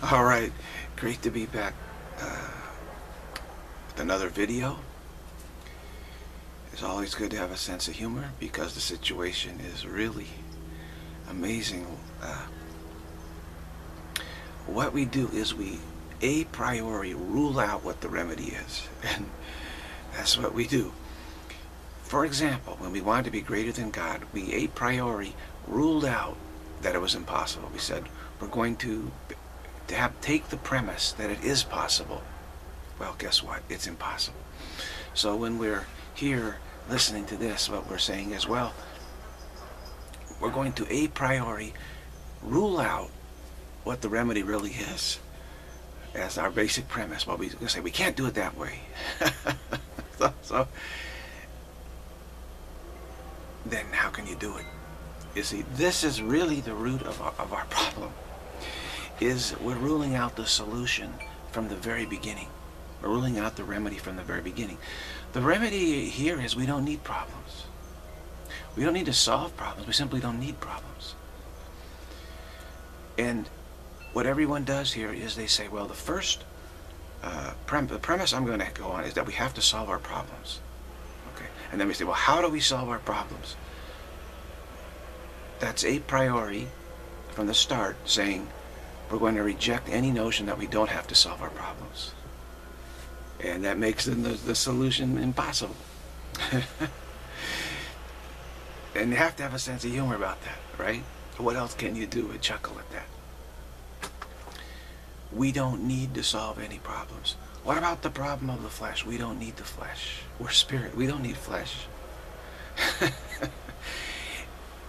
All right, great to be back with another video. It's always good to have a sense of humor because the situation is really amazing. What we do is we a priori rule out what the remedy is, and that's what we do. For example, when we wanted to be greater than God, we a priori ruled out that it was impossible. We said we're going to take the premise that it is possible. Well, guess what? It's impossible. So when we're here listening to this, what we're saying is, well, we're going to a priori rule out what the remedy really is as our basic premise. Well, we say we can't do it that way. so then how can you do it? You see, this is really the root of our problem. Is we're ruling out the solution from the very beginning. We're ruling out the remedy from the very beginning. The remedy here is we don't need problems. We don't need to solve problems. We simply don't need problems. And what everyone does here is they say, well, the first premise I'm going to go on is that we have to solve our problems. Okay. And then we say, well, how do we solve our problems? That's a priori from the start saying, we're going to reject any notion that we don't have to solve our problems. And that makes the solution impossible. And you have to have a sense of humor about that, right? What else can you do but chuckle at that? We don't need to solve any problems. What about the problem of the flesh? We don't need the flesh. We're spirit. We don't need flesh.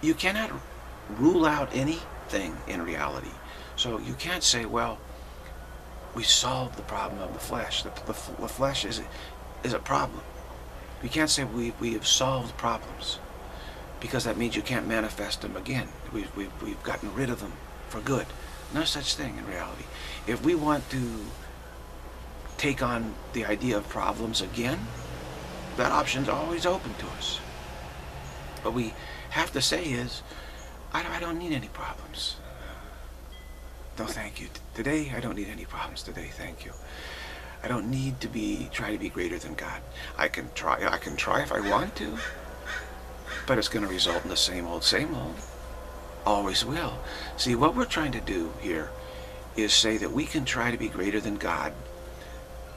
You cannot rule out anything in reality. So you can't say, well, we solved the problem of the flesh. The flesh is a problem. You can't say we have solved problems, because that means you can't manifest them again. We've gotten rid of them for good. No such thing in reality. If we want to take on the idea of problems again, that option's always open to us. What we have to say is, I don't need any problems. No, thank you. Today, I don't need any problems today, thank you. I don't need to try to be greater than God. I can try if I want to, but it's going to result in the same old, always will. See, what we're trying to do here is say that we can try to be greater than God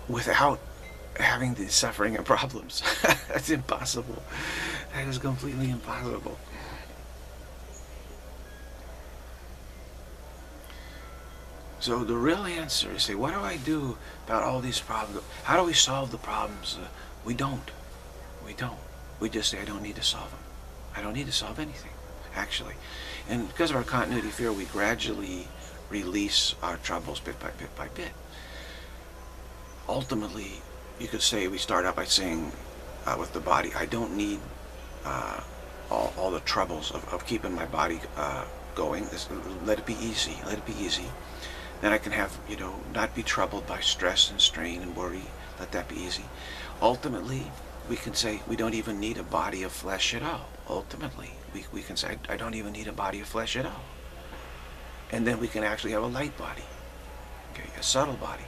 without having the suffering and problems. That's impossible. That is completely impossible. So the real answer is, say, what do I do about all these problems? How do we solve the problems? We don't. We just say, I don't need to solve them. I don't need to solve anything, actually. And because of our continuity fear, we gradually release our troubles bit by bit by bit. Ultimately, you could say we start out by saying with the body, I don't need all the troubles of keeping my body going. Let it be easy. Let it be easy. Then I can have, you know, not be troubled by stress and strain and worry. Let that be easy. Ultimately, we can say we don't even need a body of flesh at all. Ultimately, we can say, I don't even need a body of flesh at all. And then we can actually have a light body, okay, a subtle body.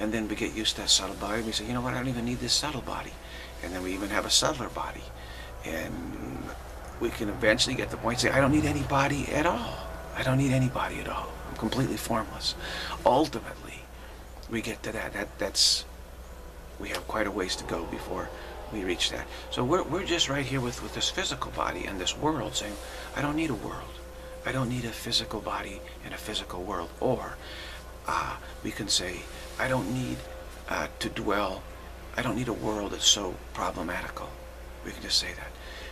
And then we get used to that subtle body. We say, you know what, I don't even need this subtle body. And then we even have a subtler body. And we can eventually get to the point, say, I don't need any body at all. I don't need any body at all. Completely formless. Ultimately, we get to that. That's we have quite a ways to go before we reach that. So we're just right here with this physical body and this world, saying, I don't need a world. I don't need a physical body and a physical world. Or we can say, I don't need to dwell. I don't need a world that's so problematical. We can just say that.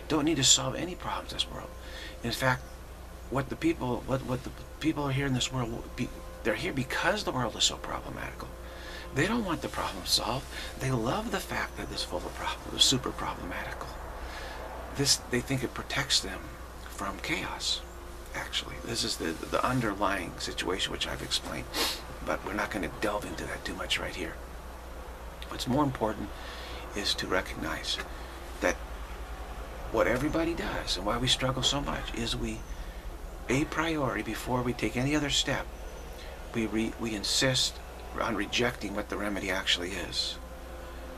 Don't need to solve any problems in this world. In fact, what the people are here in this world, they're here because the world is so problematical. They don't want the problem solved. They love the fact that it's full of problems, super problematical. This, they think it protects them from chaos, actually. This is the underlying situation, which I've explained, but we're not going to delve into that too much right here. What's more important is to recognize that what everybody does and why we struggle so much is we a priori, before we take any other step, we insist on rejecting what the remedy actually is.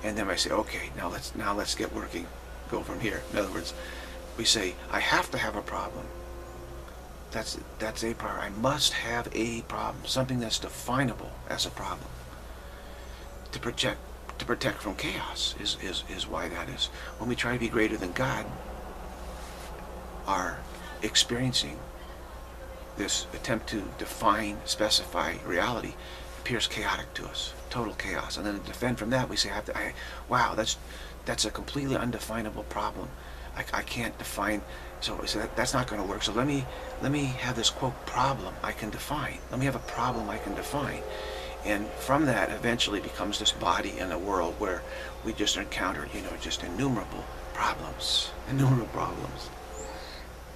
And then I say, okay, now let's get working, go from here. In other words, we say, I have to have a problem. That's a problem. I must have a problem, something that's definable as a problem. To protect from chaos is why that is. When we try to be greater than God, are experiencing this attempt to define, specify reality appears chaotic to us, total chaos. And then to defend from that, we say, wow, that's a completely undefinable problem. I can't define, so that's not going to work. So let me have this quote problem I can define. Let me have a problem I can define. And from that eventually becomes this body and a world where we just encounter, you know, just innumerable problems,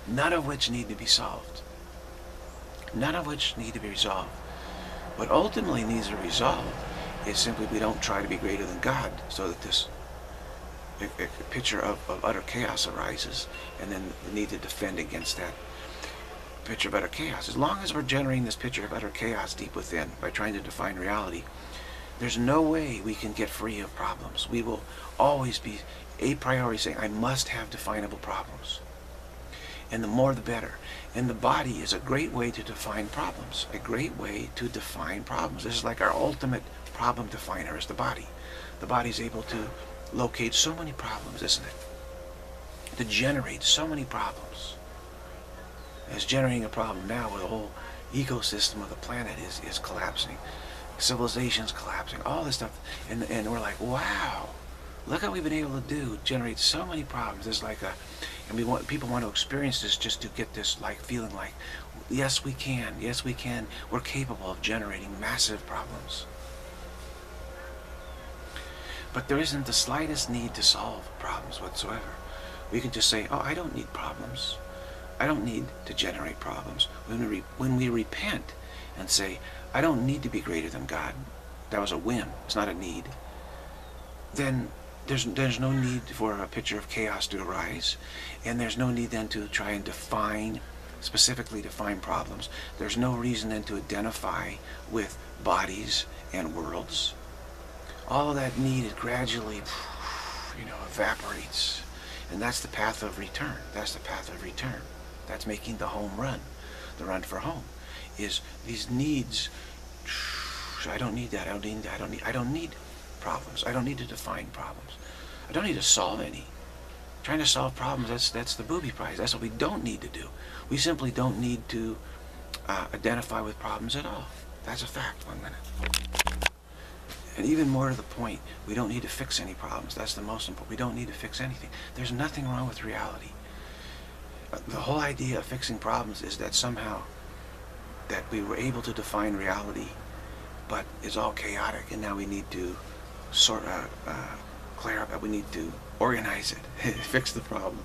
none of which need to be solved, none of which need to be resolved. What ultimately needs to be resolved is simply we don't try to be greater than God, so that this a picture of utter chaos arises, and then the need to defend against that picture of utter chaos. As long as we're generating this picture of utter chaos deep within by trying to define reality, there's no way we can get free of problems. We will always be a priori saying, I must have definable problems. And the more the better. And the body is a great way to define problems. A great way to define problems. This is like our ultimate problem definer is the body. The body is able to locate so many problems, isn't it? To generate so many problems. As generating a problem now where the whole ecosystem of the planet is collapsing. Civilization's collapsing, all this stuff. And we're like, wow, look what we've been able to do, generate so many problems. There's like a, and we want, people want to experience this just to get this like feeling like, yes we can, we're capable of generating massive problems. But there isn't the slightest need to solve problems whatsoever. We can just say, oh, I don't need problems. I don't need to generate problems. When we repent and say, I don't need to be greater than God, that was a whim, it's not a need, then there's no need for a picture of chaos to arise, and there's no need then to try and define, specifically define problems. There's no reason then to identify with bodies and worlds. All of that need, it gradually, you know, evaporates. And that's the path of return. That's the path of return. That's making the home run. The run for home is these needs. I don't need that. I don't need that. I don't need problems. I don't need to define problems. I don't need to solve any. Trying to solve problems, that's the booby prize. That's what we don't need to do. We simply don't need to identify with problems at all. That's a fact. 1 minute. And even more to the point, we don't need to fix any problems. That's the most important. We don't need to fix anything. There's nothing wrong with reality. The whole idea of fixing problems is that somehow that we were able to define reality, but it's all chaotic, and now we need to sort of clear up. We need to organize it, fix the problem.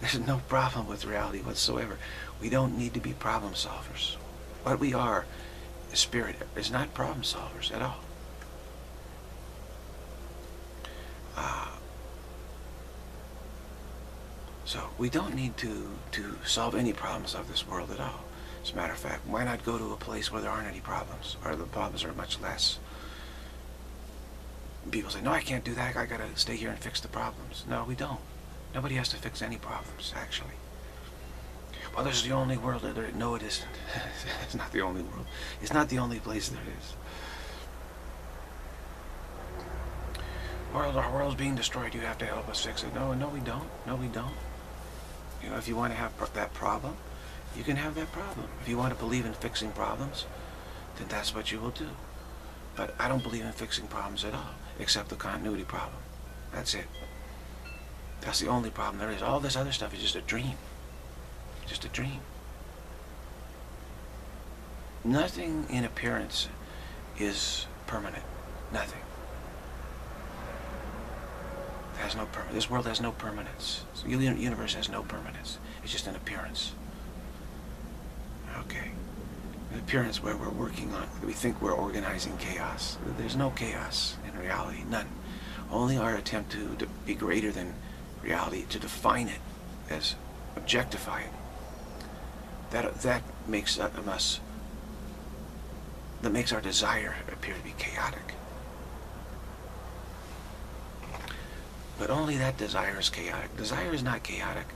There's no problem with reality whatsoever. We don't need to be problem solvers. What we are, Spirit, is not problem solvers at all. So we don't need to solve any problems of this world at all. As a matter of fact, why not go to a place where there aren't any problems, or the problems are much less? People say, no, I can't do that, I gotta stay here and fix the problems. No, we don't. Nobody has to fix any problems, actually. Well, this is the only world that there is. No, it isn't. It's not the only world. It's not the only place there is. Our world's being destroyed. You have to help us fix it. No, no, we don't. No, we don't. You know, if you want to have that problem, you can have that problem. If you want to believe in fixing problems, then that's what you will do. But I don't believe in fixing problems at all, except the continuity problem. That's it. That's the only problem there is. All this other stuff is just a dream. Just a dream. Nothing in appearance is permanent. Nothing. It has no permanence. This world has no permanence. The universe has no permanence. It's just an appearance. Okay. An appearance where we're working on, we think we're organizing chaos. There's no chaos in reality. None. Only our attempt to be greater than reality, to define it as objectify it. That makes us, that makes our desire appear to be chaotic. But only that desire is chaotic. Desire is not chaotic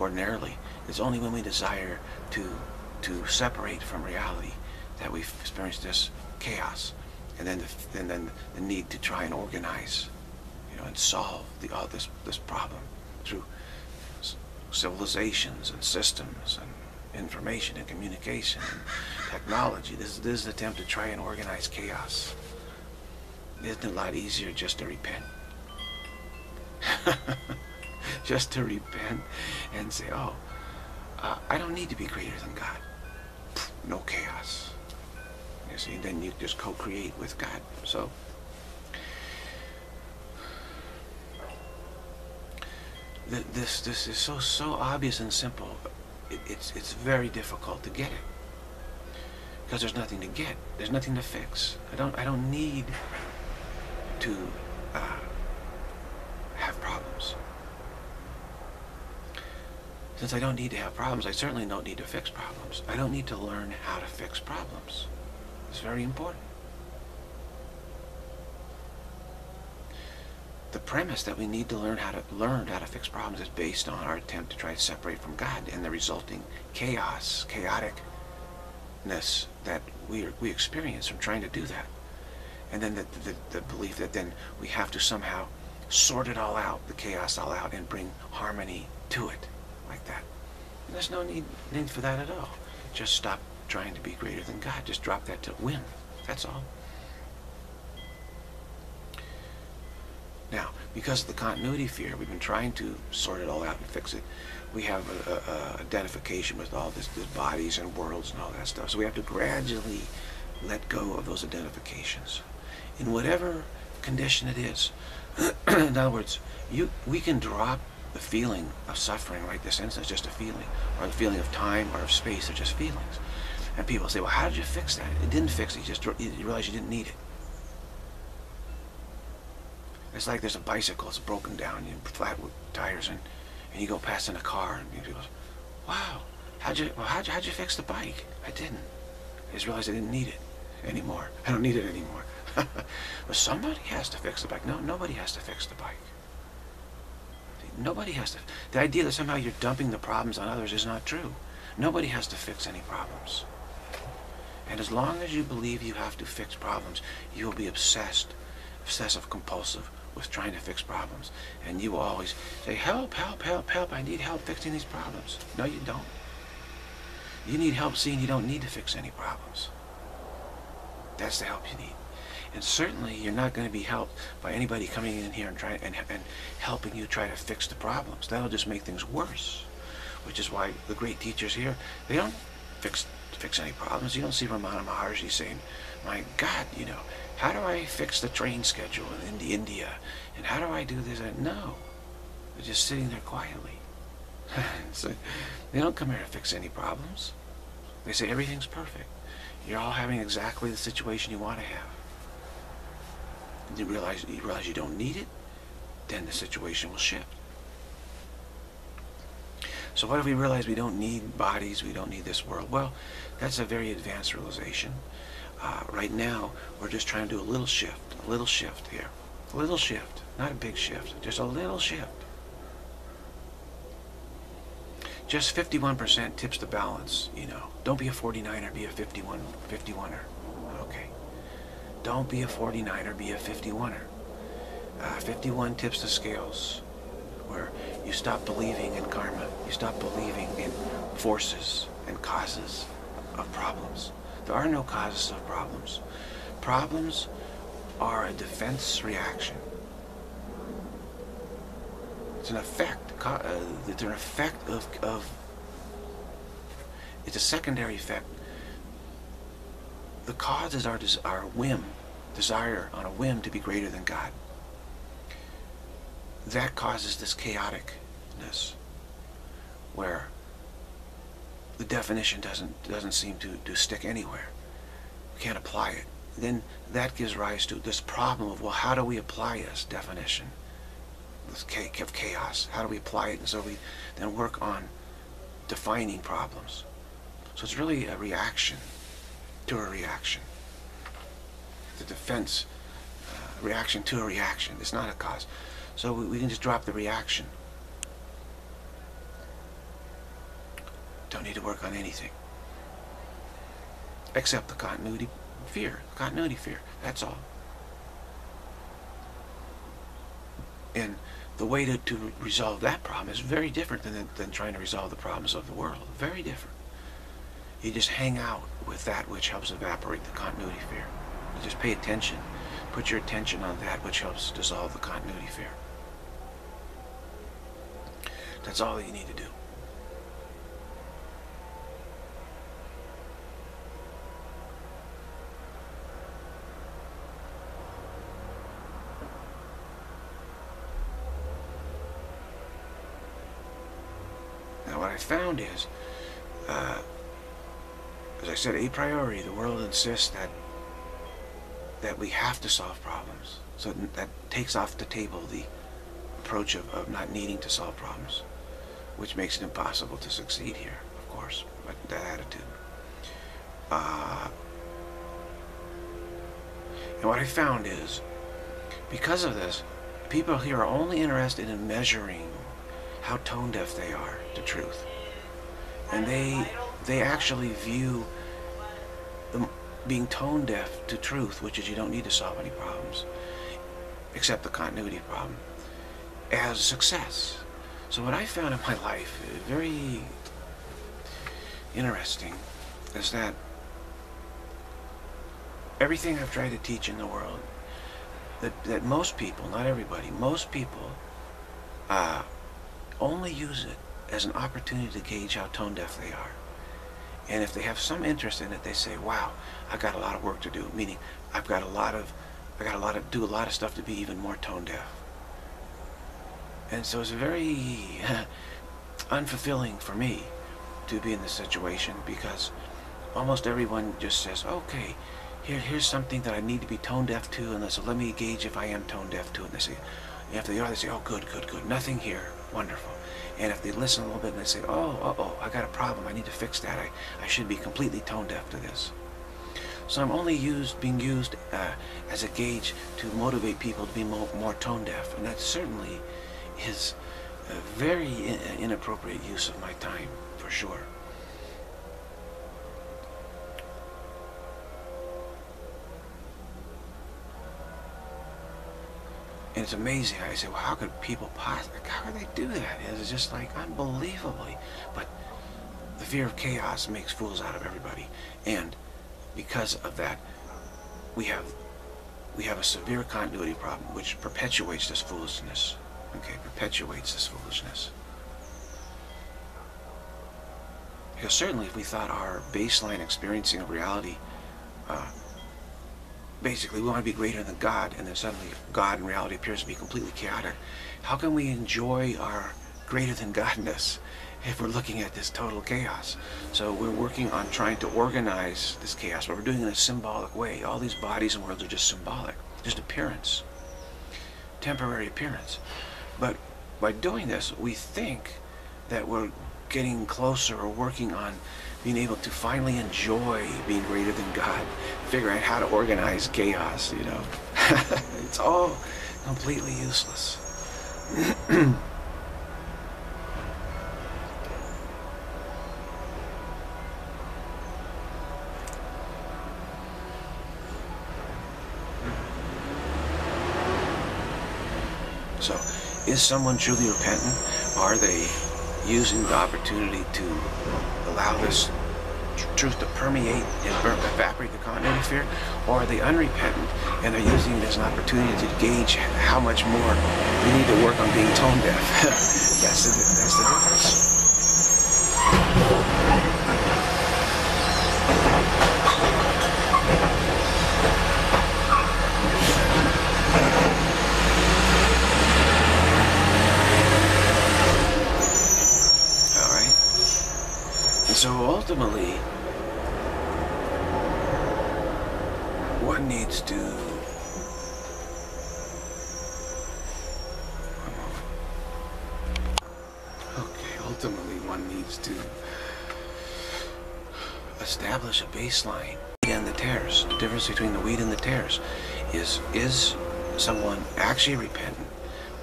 ordinarily. It's only when we desire to separate from reality that we experience this chaos, and then the need to try and organize, you know, and solve the this problem through civilizations and systems and information and communication and technology. This is an attempt to try and organize chaos. Isn't it a lot easier just to repent? Just to repent and say, oh, I don't need to be greater than God. No chaos. You see, then you just co-create with God. So, this is so obvious and simple. It's very difficult to get it, because there's nothing to get. There's nothing to fix. I don't need to have problems. Since I don't need to have problems, I certainly don't need to fix problems. I don't need to learn how to fix problems. It's very important. The premise that we need to learn how to fix problems is based on our attempt to try to separate from God and the resulting chaoticness that we experience from trying to do that. And then the belief that then we have to somehow sort it all out, the chaos all out, and bring harmony to it, like that. And there's no need for that at all. Just stop trying to be greater than God. Just drop that to win. That's all. Now, because of the continuity fear, we've been trying to sort it all out and fix it. We have an identification with all these bodies and worlds and all that stuff. So we have to gradually let go of those identifications, in whatever condition it is. In other words, we can drop the feeling of suffering right this instant. It's just a feeling, or the feeling of time or of space. They're just feelings. And people say, well, how did you fix that? It didn't fix it. You realize you didn't need it. It's like there's a bicycle, it's broken down, you flat with tires, and you go past in a car, and people go, wow, how'd you fix the bike? I didn't. I just realized I didn't need it anymore. I don't need it anymore. Well, somebody has to fix the bike. No, nobody has to fix the bike. Nobody has to. The idea that somehow you're dumping the problems on others is not true. Nobody has to fix any problems. And as long as you believe you have to fix problems, you will be obsessive compulsive with trying to fix problems, and you will always say, help, help, help, help, I need help fixing these problems. No, you don't. You need help seeing you don't need to fix any problems. That's the help you need. And certainly you're not going to be helped by anybody coming in here and helping you try to fix the problems. That'll just make things worse, which is why the great teachers here, they don't fix any problems. You don't see Ramana Maharshi saying, my God, you know, how do I fix the train schedule in India? And how do I do this? No. They're just sitting there quietly. So they don't come here to fix any problems. They say everything's perfect. You're all having exactly the situation you want to have. You realize you don't need it, then the situation will shift. So what if we realize we don't need bodies, we don't need this world? Well, that's a very advanced realization. Right now, we're just trying to do a little shift here. A little shift, not a big shift, just a little shift. Just 51% tips the balance, you know. Don't be a 49er, be a 51er, okay. Don't be a 49er, be a 51er. 51 tips the scales, where you stop believing in karma, you stop believing in forces and causes of problems. There are no causes of problems. Problems are a defense reaction. It's an effect. It's an effect of. It's a secondary effect. The cause is our whim, desire on a whim to be greater than God. That causes this chaoticness, where the definition doesn't seem to stick anywhere. We can't apply it. Then that gives rise to this problem of, well, how do we apply this definition, this chaos? How do we apply it? And so we then work on defining problems. So it's really a reaction to a reaction. The defense reaction to a reaction. It's not a cause. So we can just drop the reaction. Don't need to work on anything. Except the continuity fear. Continuity fear. That's all. And the way to resolve that problem is very different than trying to resolve the problems of the world. Very different. You just hang out with that which helps evaporate the continuity fear. You just pay attention. Put your attention on that which helps dissolve the continuity fear. That's all that you need to do. Now what I found is, as I said, a priori, the world insists that we have to solve problems. So that takes off the table the approach of not needing to solve problems, which makes it impossible to succeed here, of course, but that attitude. And what I found is, because of this, people here are only interested in measuring how tone-deaf they are to truth. And they actually view the being tone-deaf to truth, which is you don't need to solve any problems, except the continuity problem, as success. So what I found in my life, very interesting, is that everything I've tried to teach in the world, that most people, not everybody, most people only use it as an opportunity to gauge how tone-deaf they are. And if they have some interest in it, they say, "Wow, I've got a lot of work to do." Meaning, I got a lot of do a lot of stuff to be even more tone deaf. And so it's very unfulfilling for me to be in this situation, because almost everyone just says, "Okay, here's something that I need to be tone deaf to," and so let me gauge if I am tone deaf to it. And they say, and if they are, they say, "Oh, good, nothing here, wonderful." And if they listen a little bit and they say, "Oh, I got a problem, I need to fix that, I should be completely tone-deaf to this." So I'm only being used as a gauge to motivate people to be more tone-deaf, and that certainly is a very inappropriate use of my time, for sure. And it's amazing. I say, well, how could people possibly, how could they do that? It's just like unbelievably. But the fear of chaos makes fools out of everybody. And because of that, we have a severe continuity problem, which perpetuates this foolishness. Okay, perpetuates this foolishness. Because certainly if we thought our baseline experiencing of reality, basically, we want to be greater than God, and then suddenly God in reality appears to be completely chaotic. How can we enjoy our greater than Godness if we're looking at this total chaos? So we're working on trying to organize this chaos, but we're doing it in a symbolic way. All these bodies and worlds are just symbolic, just appearance, temporary appearance. But by doing this, we think that we're getting closer or working on being able to finally enjoy being greater than God, figuring out how to organize chaos, you know. It's all completely useless. So, is someone truly repentant? Are they using the opportunity to allow this truth to permeate and evaporate the continuity fear? Or are they unrepentant and they're using it as an opportunity to gauge how much more we need to work on being tone deaf? that's the difference. So ultimately, one needs to, establish a baseline. And the tares, the difference between the wheat and the tares is someone actually repentant,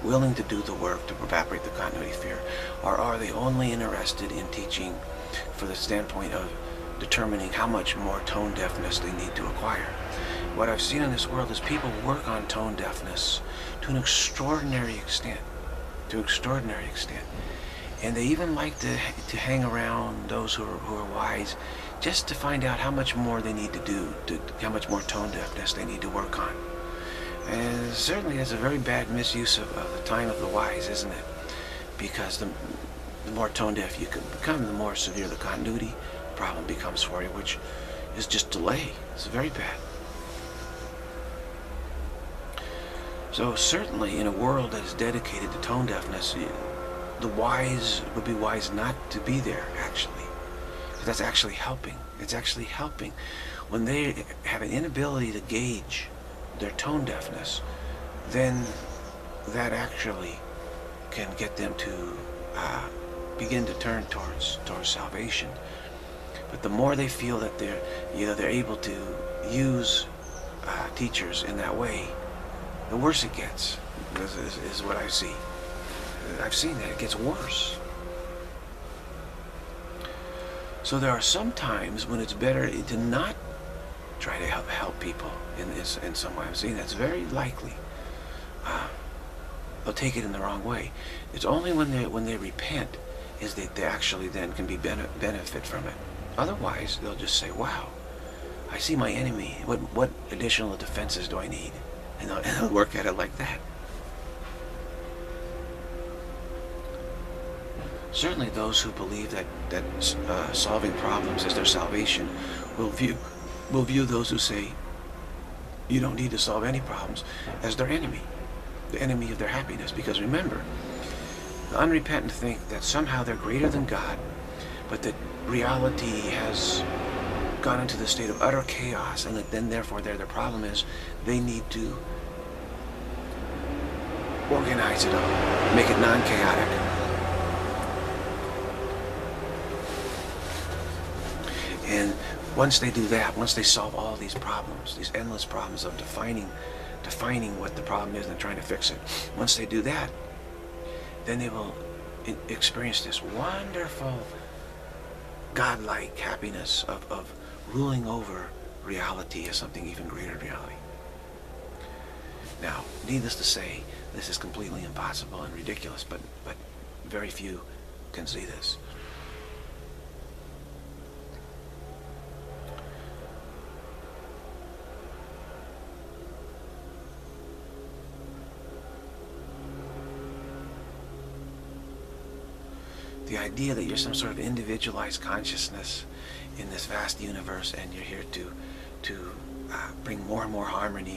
willing to do the work to evaporate the continuity fear, or are they only interested in teaching for the standpoint of determining how much more tone deafness they need to acquire? What I've seen in this world is people work on tone deafness to an extraordinary extent, and they even like to hang around those who are wise, just to find out how much more they need to do, how much more tone deafness they need to work on. And certainly that's a very bad misuse of the time of the wise, isn't it? Because the more tone deaf you can become, the more severe the continuity problem becomes for you, which is just delay. It's very bad. So certainly in a world that is dedicated to tone deafness, the wise would be wise not to be there, actually. That's actually helping. It's actually helping. When they have an inability to gauge their tone deafness, then that actually can get them to begin to turn towards salvation. But the more they feel that they're able to use teachers in that way, the worse it gets. Is what I see. I've seen that it gets worse. So there are some times when it's better to not try to help people in this, in some way. I'm seeing that's very likely. They'll take it in the wrong way. It's only when they repent is that they actually then can be benefit from it. Otherwise, they'll just say, "Wow, I see my enemy. What additional defenses do I need?" And they'll work at it like that. Certainly those who believe that solving problems is their salvation will view those who say you don't need to solve any problems as their enemy, the enemy of their happiness. Because remember, the unrepentant think that somehow they're greater than God, but that reality has gone into the state of utter chaos, and that then therefore their problem is they need to organize it up, make it non-chaotic. And once they do that, once they solve all these problems, these endless problems of defining what the problem is and trying to fix it, once they do that, then they will experience this wonderful godlike happiness of ruling over reality as something even greater than reality. Now, needless to say, this is completely impossible and ridiculous, but very few can see this. The idea that you're some sort of individualized consciousness in this vast universe, and you're here to bring more and more harmony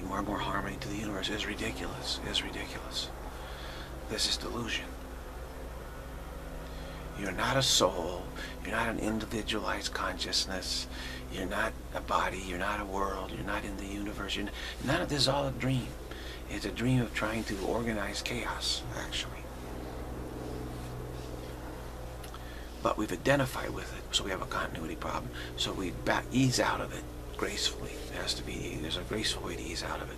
to the universe is ridiculous. This is delusion. You're not a soul. You're not an individualized consciousness. You're not a body. You're not a world. You're not in the universe. You're none of this is all a dream. It's a dream of trying to organize chaos, actually. But we've identified with it, so we have a continuity problem. So we ease out of it gracefully. There's a graceful way to ease out of it.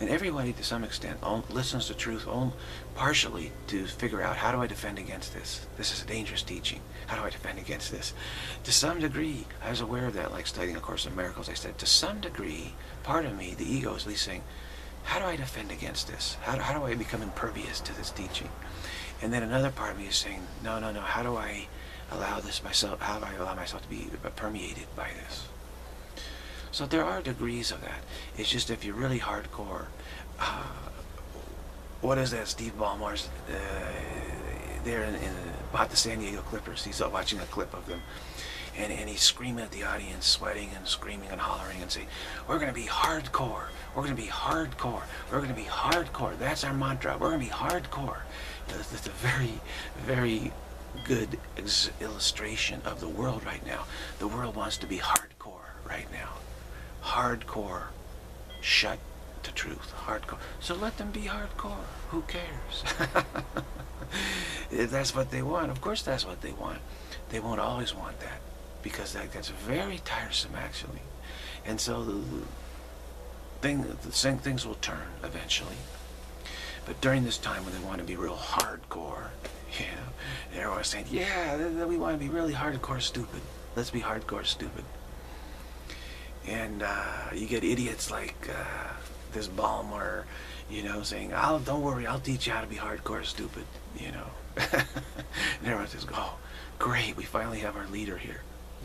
And everybody, to some extent, listens to truth partially to figure out, how do I defend against this? This is a dangerous teaching. How do I defend against this? To some degree, I was aware of that, like studying A Course in Miracles. I said, to some degree, part of me, the ego, is at least saying, how do I defend against this? How do I become impervious to this teaching? And then another part of me is saying, no, how do I allow this myself? How do I allow myself to be permeated by this? So there are degrees of that. It's just, if you're really hardcore, what is that Steve Ballmer's there in about the San Diego Clippers? He's watching a clip of them, and he's screaming at the audience, sweating and screaming and hollering and saying, we're going to be hardcore, we're going to be hardcore, we're going to be hardcore. That's our mantra, we're going to be hardcore. That's a very, very good illustration of the world right now. The world wants to be hardcore right now. Hardcore shut to truth, hardcore. So let them be hardcore. Who cares? If that's what they want, of course that's what they want. They won't always want that, because that's very tiresome, actually. And so things will turn eventually. But during this time when they want to be real hardcore, you know, they're always saying, yeah, we want to be really hardcore stupid. Let's be hardcore stupid. And you get idiots like this Balmer, you know, saying, don't worry, I'll teach you how to be hardcore stupid, you know. And everyone says, oh, great, we finally have our leader here,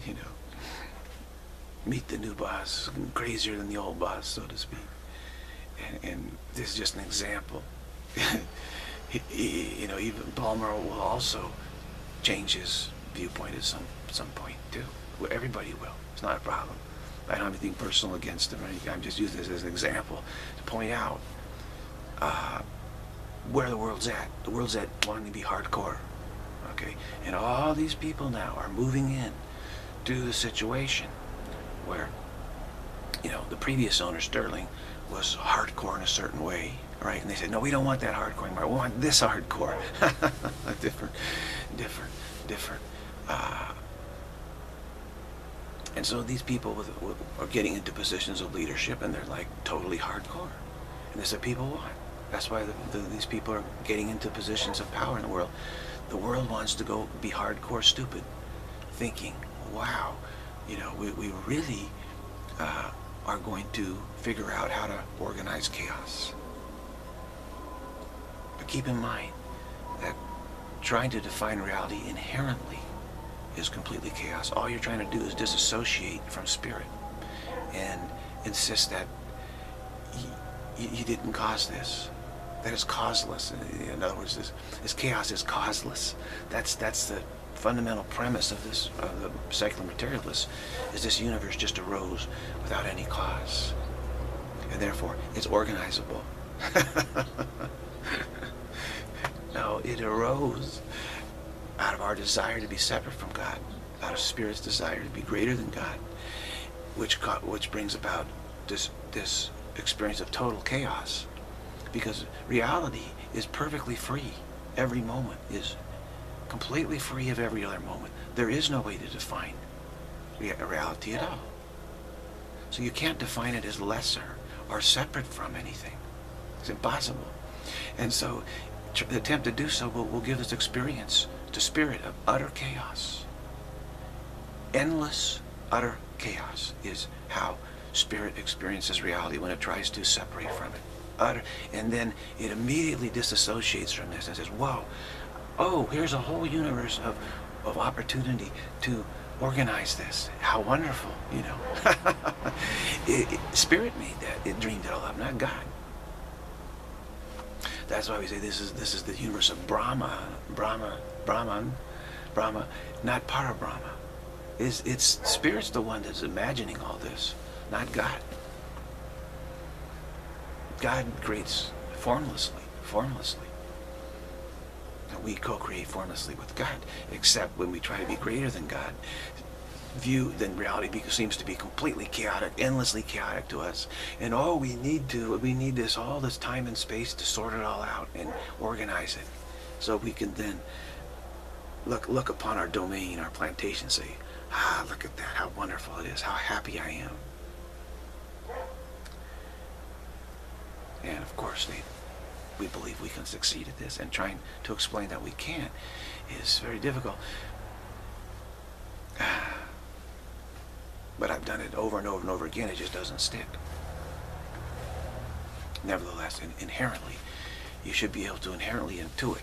you know. Meet the new boss, crazier than the old boss, so to speak. And this is just an example. You know, even Balmer will also change his viewpoint at some point, too. Well, everybody will. It's not a problem. I don't have anything personal against him. I'm just using this as an example to point out where the world's at. The world's at wanting to be hardcore, okay? And all these people now are moving in to the situation where, you know, the previous owner, Sterling, was hardcore in a certain way, right? And they said, no, we don't want that hardcore anymore. We want this hardcore. different. And so these people are getting into positions of leadership, and they're like totally hardcore. And that's what people want. That's why these people are getting into positions of power in the world. The world wants to go be hardcore stupid, thinking, wow, you know, we really are going to figure out how to organize chaos. But keep in mind that trying to define reality inherently is completely chaos. All you're trying to do is disassociate from spirit and insist that you didn't cause this. That is causeless. In other words, this chaos is causeless. That's the fundamental premise of this, of the secular materialist, is this universe just arose without any cause, and therefore it's organizable. No, it arose out of our desire to be separate from God, out of spirit's desire to be greater than God, which brings about this experience of total chaos, because reality is perfectly free. Every moment is completely free of every other moment. There is no way to define reality at all. So you can't define it as lesser or separate from anything. It's impossible. And so the attempt to do so will give this experience to spirit of utter chaos. Endless utter chaos is how spirit experiences reality when it tries to separate from it. And then it immediately disassociates from this and says, whoa, oh, here's a whole universe of opportunity to organize this. How wonderful, you know. Spirit made that. It dreamed it all up, not God. That's why we say this is the universe of Brahman, not Parabrahma. It's spirit's the one that's imagining all this, not God. God creates formlessly. And we co-create formlessly with God, except when we try to be greater than God. Then reality seems to be completely chaotic, endlessly chaotic to us. And oh, we need this, all this time and space to sort it all out and organize it. So we can then look upon our domain, our plantation, and say, ah, look at that, how wonderful it is, how happy I am. And of course, we believe we can succeed at this, and trying to explain that we can't is very difficult. But I've done it over and over and over again. It just doesn't stick. Nevertheless, inherently, you should be able to inherently intuit.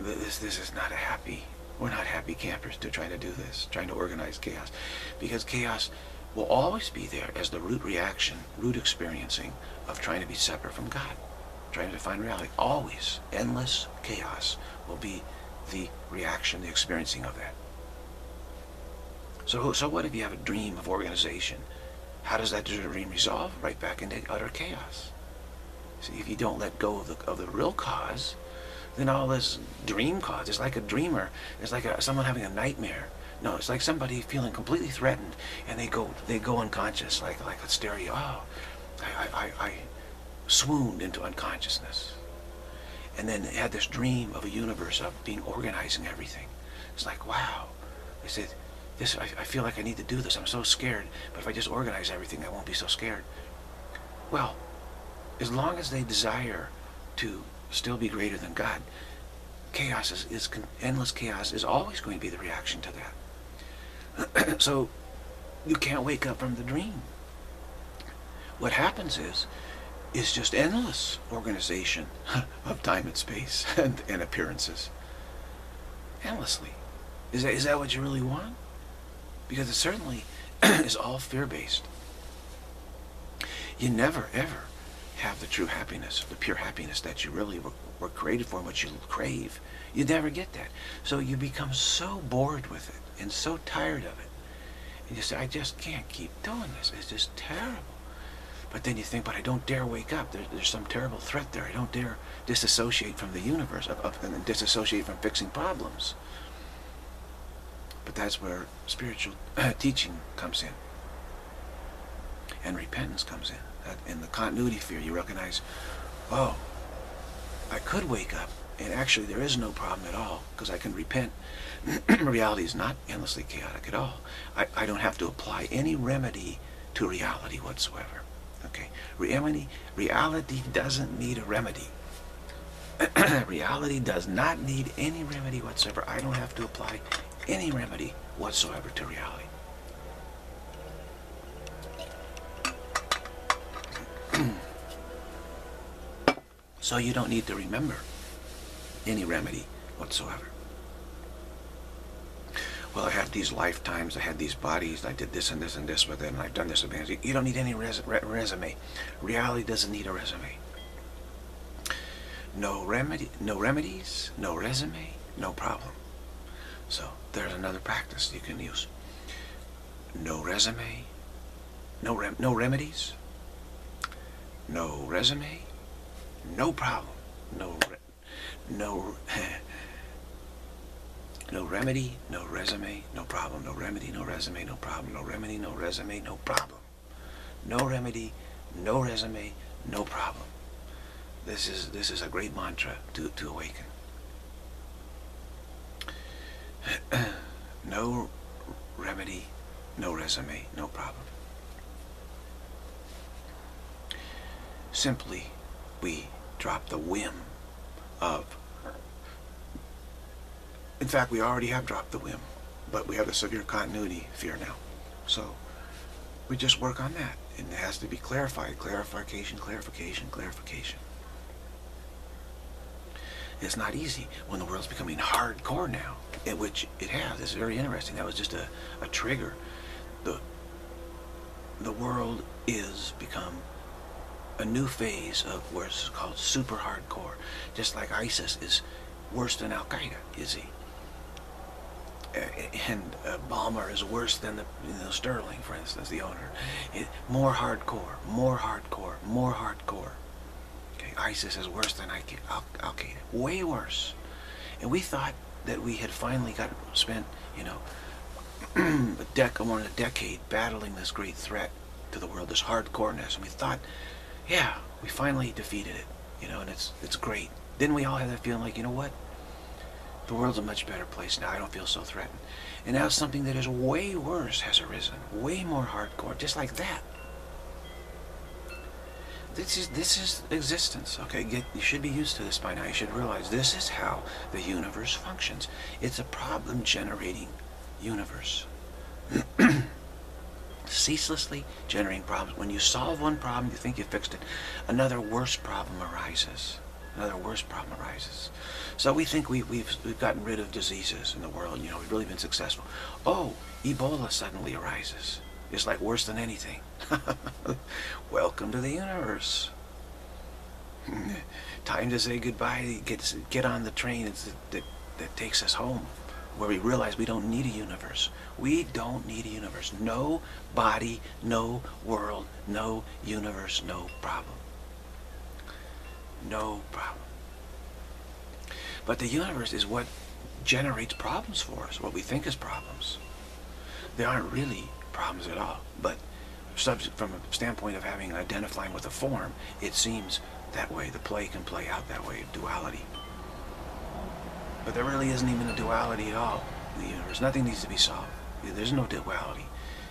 This is not a happy. We're not happy campers to try to do this, trying to organize chaos, because chaos will always be there as the root reaction, root experiencing of trying to be separate from God, trying to define reality. Always, endless chaos will be the reaction, the experiencing of that. So what if you have a dream of organization? How does that dream resolve? Right back into utter chaos. See, if you don't let go of the real cause, then all this dream cause is like a dreamer. It's like someone having a nightmare. No, it's like somebody feeling completely threatened, and they go unconscious, like hysteria. Oh, I swooned into unconsciousness, and then had this dream of a universe of being organizing everything. It's like, wow. I said, this. I feel like I need to do this. I'm so scared, but if I just organize everything, I won't be so scared. Well, as long as they desire to still be greater than God, chaos is endless. Chaos is always going to be the reaction to that. So you can't wake up from the dream. What happens is just endless organization of time and space and appearances, endlessly. Is that what you really want? Because it certainly is all fear-based. You never ever have the true happiness, the pure happiness that you really were created for and what you crave. You never get that. So you become so bored with it and so tired of it. And you say, I just can't keep doing this. It's just terrible. But then you think, but I don't dare wake up. There's some terrible threat there. I don't dare disassociate from the universe and disassociate from fixing problems. But that's where spiritual teaching comes in, and repentance comes in. In the continuity fear, you recognize, oh, I could wake up, and actually there is no problem at all, because I can repent. Reality is not endlessly chaotic at all. I don't have to apply any remedy to reality whatsoever. Okay, reality doesn't need a remedy. Reality does not need any remedy whatsoever. I don't have to apply any remedy whatsoever to reality. So you don't need to remember any remedy whatsoever. Well, I have these lifetimes, I had these bodies, I did this and this and this with them, and I've done this with them. You don't need any resume. Reality doesn't need a resume. No remedy, no remedies, no resume, no problem. So there's another practice you can use. No resume, no remedies, no resume, no problem, no remedy, no resume, no problem, no remedy, no resume, no problem, no remedy, no resume, no problem, no remedy, no resume, no problem. This is a great mantra to awaken. No remedy, no resume, no problem. Simply, we drop the whim of, in fact, we already have dropped the whim, but we have a severe continuity fear now. So we just work on that, and it has to be clarified, clarification, clarification, clarification. It's not easy when the world's becoming hardcore now, which it has. It's very interesting. That was just a trigger. The world is become a new phase of what's called super hardcore. Just like ISIS is worse than Al-Qaeda, you see. And Balmer is worse than Sterling, for instance, the owner. More hardcore, more hardcore, more hardcore. ISIS is worse than Al-Qaeda, way worse. And we thought that we had finally spent, you know, more than a decade battling this great threat to the world, this hardcoreness. And we thought, yeah, we finally defeated it, you know, and it's great. Then we all had that feeling like, you know what? The world's a much better place now. I don't feel so threatened. And now something that is way worse has arisen, way more hardcore, just like that. This is existence, okay? You should be used to this by now. You should realize this is how the universe functions. It's a problem-generating universe. Ceaselessly generating problems. When you solve one problem, you think you fixed it. Another worse problem arises. Another worse problem arises. So we think we've gotten rid of diseases in the world. You know, we've really been successful. Oh, Ebola suddenly arises. It's like worse than anything. Welcome to the universe. Time to say goodbye. Get on the train that takes us home, where we realize we don't need a universe. We don't need a universe. No body, no world, no universe, no problem. No problem. But the universe is what generates problems for us, what we think is problems. They aren't really problems at all, but from a standpoint of having identifying with a form, it seems that way. The play can play out that way, duality. But there really isn't even a duality at all in the universe. Nothing needs to be solved. There's no duality.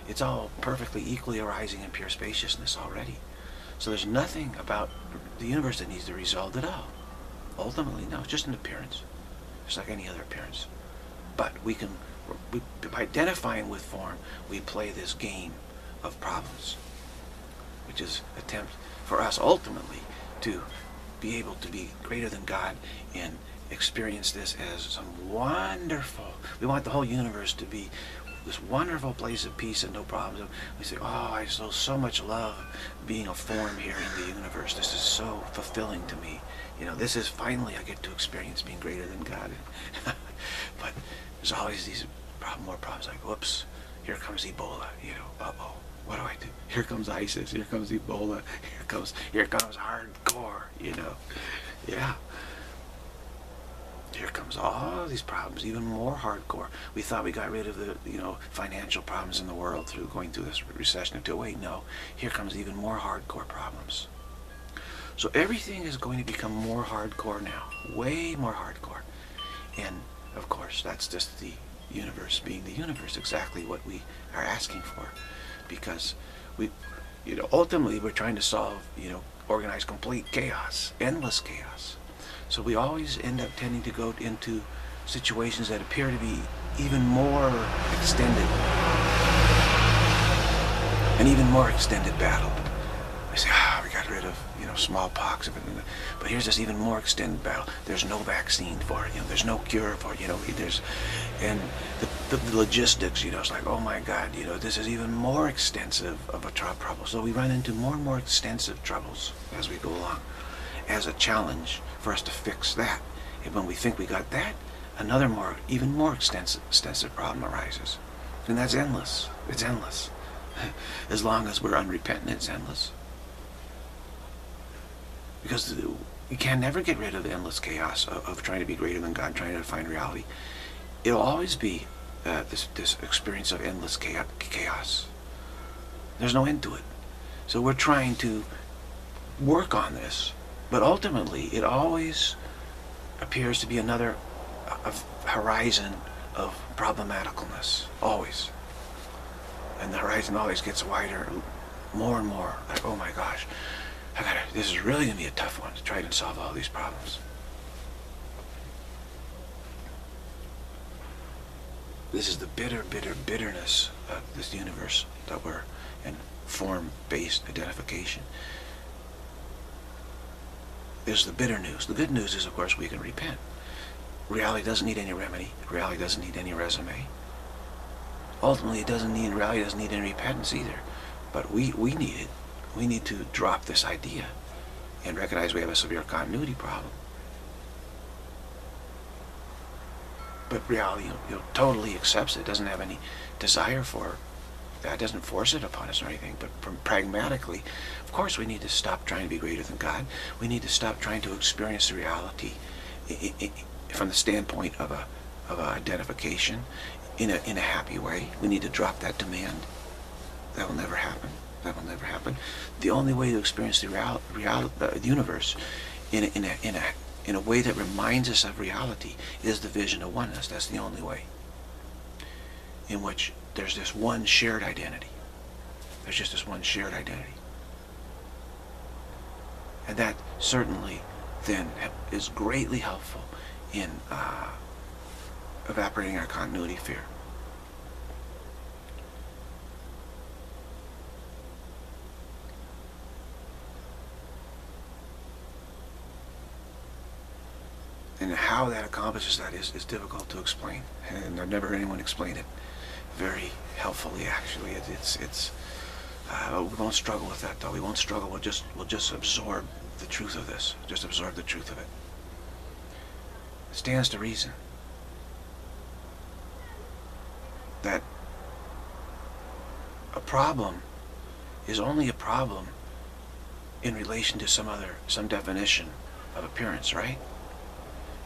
It's all perfectly equally arising in pure spaciousness already. So there's nothing about the universe that needs to be resolved at all. Ultimately, no, it's just an appearance. It's like any other appearance. But we can, by identifying with form, we play this game of problems, which is an attempt for us ultimately to be able to be greater than God and experience this as some wonderful, we want the whole universe to be this wonderful place of peace and no problems. We say, oh, I so much love being a form here in the universe. This is so fulfilling to me. You know, this is finally I get to experience being greater than God. But there's always these more problems, like, whoops, here comes Ebola, you know, uh-oh, what do I do? Here comes ISIS, here comes Ebola, here comes hardcore, you know. Yeah. Here comes all these problems, even more hardcore. We thought we got rid of the, you know, financial problems in the world through going through this recession. Wait, no, here comes even more hardcore problems. So everything is going to become more hardcore now, way more hardcore. And of course, that's just the universe being the universe, exactly what we are asking for. Because we, you know, ultimately we're trying to solve, you know, organize complete chaos, endless chaos. So we always end up tending to go into situations that appear to be even more extended. An even more extended battle. I say, ah, we got rid of, you know, smallpox, but here's this even more extended battle. There's no vaccine for it, you know, there's no cure for it, you know, and the logistics, you know, it's like, oh my God, you know, this is even more extensive of a trouble. So we run into more and more extensive troubles as we go along, as a challenge for us to fix that. And when we think we got that, another more, even more extensive problem arises. And that's endless. It's endless. As long as we're unrepentant, it's endless. Because you can never get rid of the endless chaos of trying to be greater than God, trying to find reality. It'll always be this experience of endless chaos. There's no end to it. So we're trying to work on this, but ultimately it always appears to be another horizon of problematicalness, always. And the horizon always gets wider, more and more, like, oh my gosh, this is really going to be a tough one to try and solve all these problems. This is the bitterness of this universe that we're in, form-based identification. There's the bitter news. The good news is, of course, we can repent. Reality doesn't need any remedy. Reality doesn't need any resume. Ultimately, it doesn't need, reality doesn't need any repentance either. But we need it. We need to drop this idea and recognize we have a severe continuity problem. But reality, you know, totally accepts it, doesn't have any desire for that, doesn't force it upon us or anything. But pragmatically, of course, we need to stop trying to be greater than God. We need to stop trying to experience the reality from the standpoint of an identification in a happy way. We need to drop that demand. That will never happen. That will never happen. The only way to experience the universe in a way that reminds us of reality is the vision of oneness. That's the only way. In which there's this one shared identity. There's just this one shared identity. And that certainly then is greatly helpful in evaporating our continuity fear. And how that accomplishes that is difficult to explain, and I've never heard anyone explain it very helpfully. Actually, we won't struggle with that though. We won't struggle. We'll just absorb the truth of this. Just absorb the truth of it. It stands to reason that a problem is only a problem in relation to some definition of appearance, right?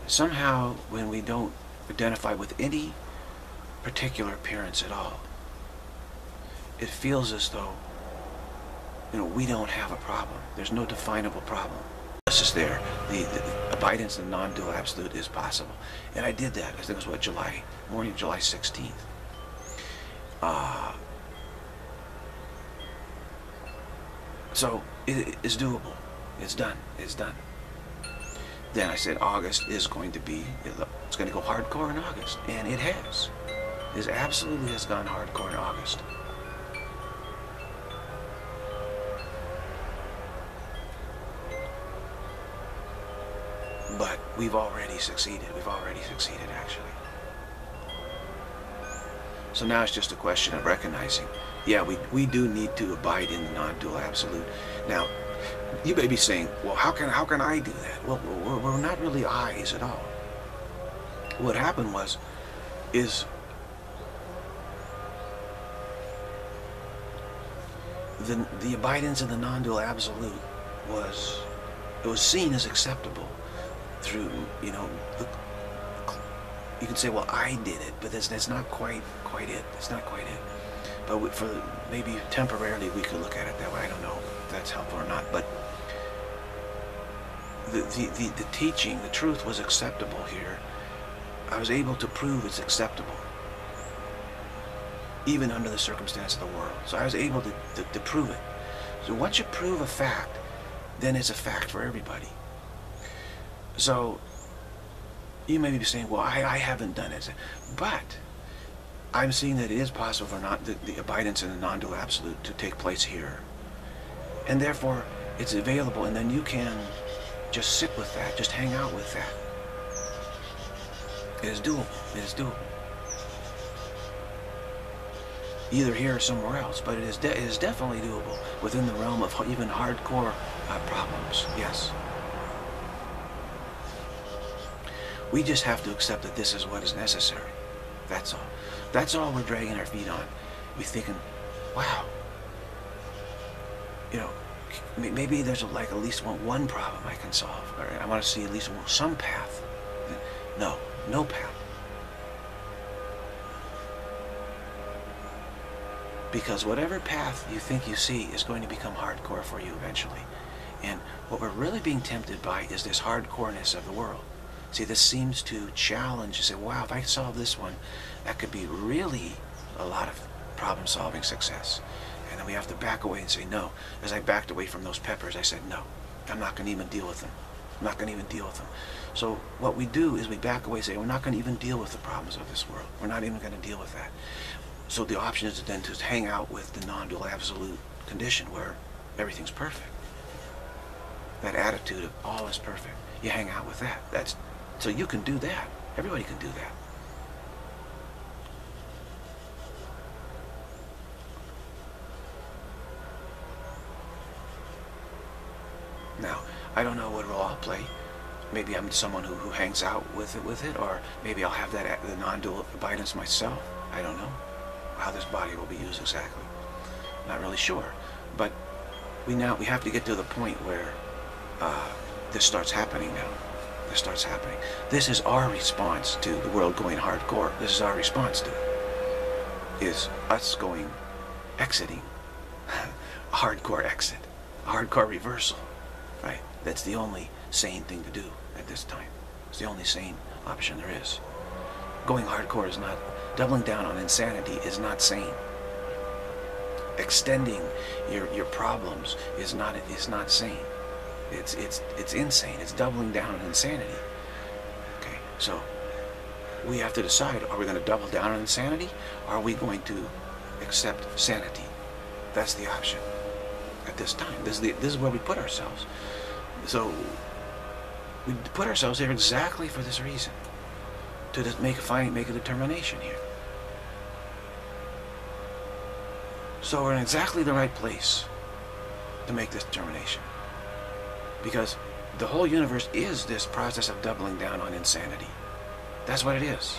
Somehow, when we don't identify with any particular appearance at all, it feels as though, you know, we don't have a problem. There's no definable problem. Justice there, the abidance in non-dual absolute is possible. And I did that, I think it was what, July, morning of July 16th. So it's doable, it's done, it's done. Then I said August is going to be, it's going to go hardcore in August, and it has. It absolutely has gone hardcore in August. But we've already succeeded actually. So now it's just a question of recognizing, yeah, we do need to abide in the non-dual absolute. Now, you may be saying, well, how can I do that? Well, we're not really I's at all. What happened was, the abidance in the non-dual absolute was, it was seen as acceptable through, you know, you can say, well, I did it, but that's not quite it. That's not quite it. But for maybe temporarily we could look at it that way. I don't know if that's helpful or not. But the teaching, the truth was acceptable here. I was able to prove it's acceptable, even under the circumstance of the world. So I was able to prove it. So once you prove a fact, then it's a fact for everybody. So you may be saying, well, I haven't done it. But I'm seeing that it is possible for the abidance in the non-dual absolute to take place here. And therefore, it's available, and then you can just sit with that, just hang out with that. It is doable. It is doable. Either here or somewhere else, but it is definitely doable within the realm of even hardcore problems, yes. We just have to accept that this is what is necessary. That's all. That's all we're dragging our feet on. We're thinking, wow, you know, maybe there's like at least one problem I can solve. Or I want to see at least some path. No, no path. Because whatever path you think you see is going to become hardcore for you eventually. And what we're really being tempted by is this hardcoreness of the world. See, this seems to challenge, you say, wow, if I solve this one, that could be really a lot of problem-solving success. And then we have to back away and say no. As I backed away from those peppers, I said, no, I'm not going to even deal with them. I'm not going to even deal with them. So what we do is we back away and say, we're not going to even deal with the problems of this world. We're not even going to deal with that. So the option is then to hang out with the non-dual absolute condition where everything's perfect. That attitude of all is perfect. You hang out with that. That's, so you can do that. Everybody can do that. Now, I don't know what role I'll play. Maybe I'm someone who hangs out with it, or maybe I'll have that the non-dual abidance myself. I don't know how this body will be used exactly. Not really sure. But we have to get to the point where this starts happening now. This starts happening. This is our response to the world going hardcore. This is our response to it. Is us going, exiting, hardcore exit, hardcore reversal, right? That's the only sane thing to do at this time. It's the only sane option there is. Going hardcore is not, doubling down on insanity is not sane. Extending your problems is not sane. It's insane. It's doubling down on insanity. Okay, so we have to decide, are we going to double down on insanity, or are we going to accept sanity? That's the option at this time. This is where we put ourselves. So we put ourselves here exactly for this reason, to just make a determination here. So we're in exactly the right place to make this determination. Because the whole universe is this process of doubling down on insanity. That's what it is.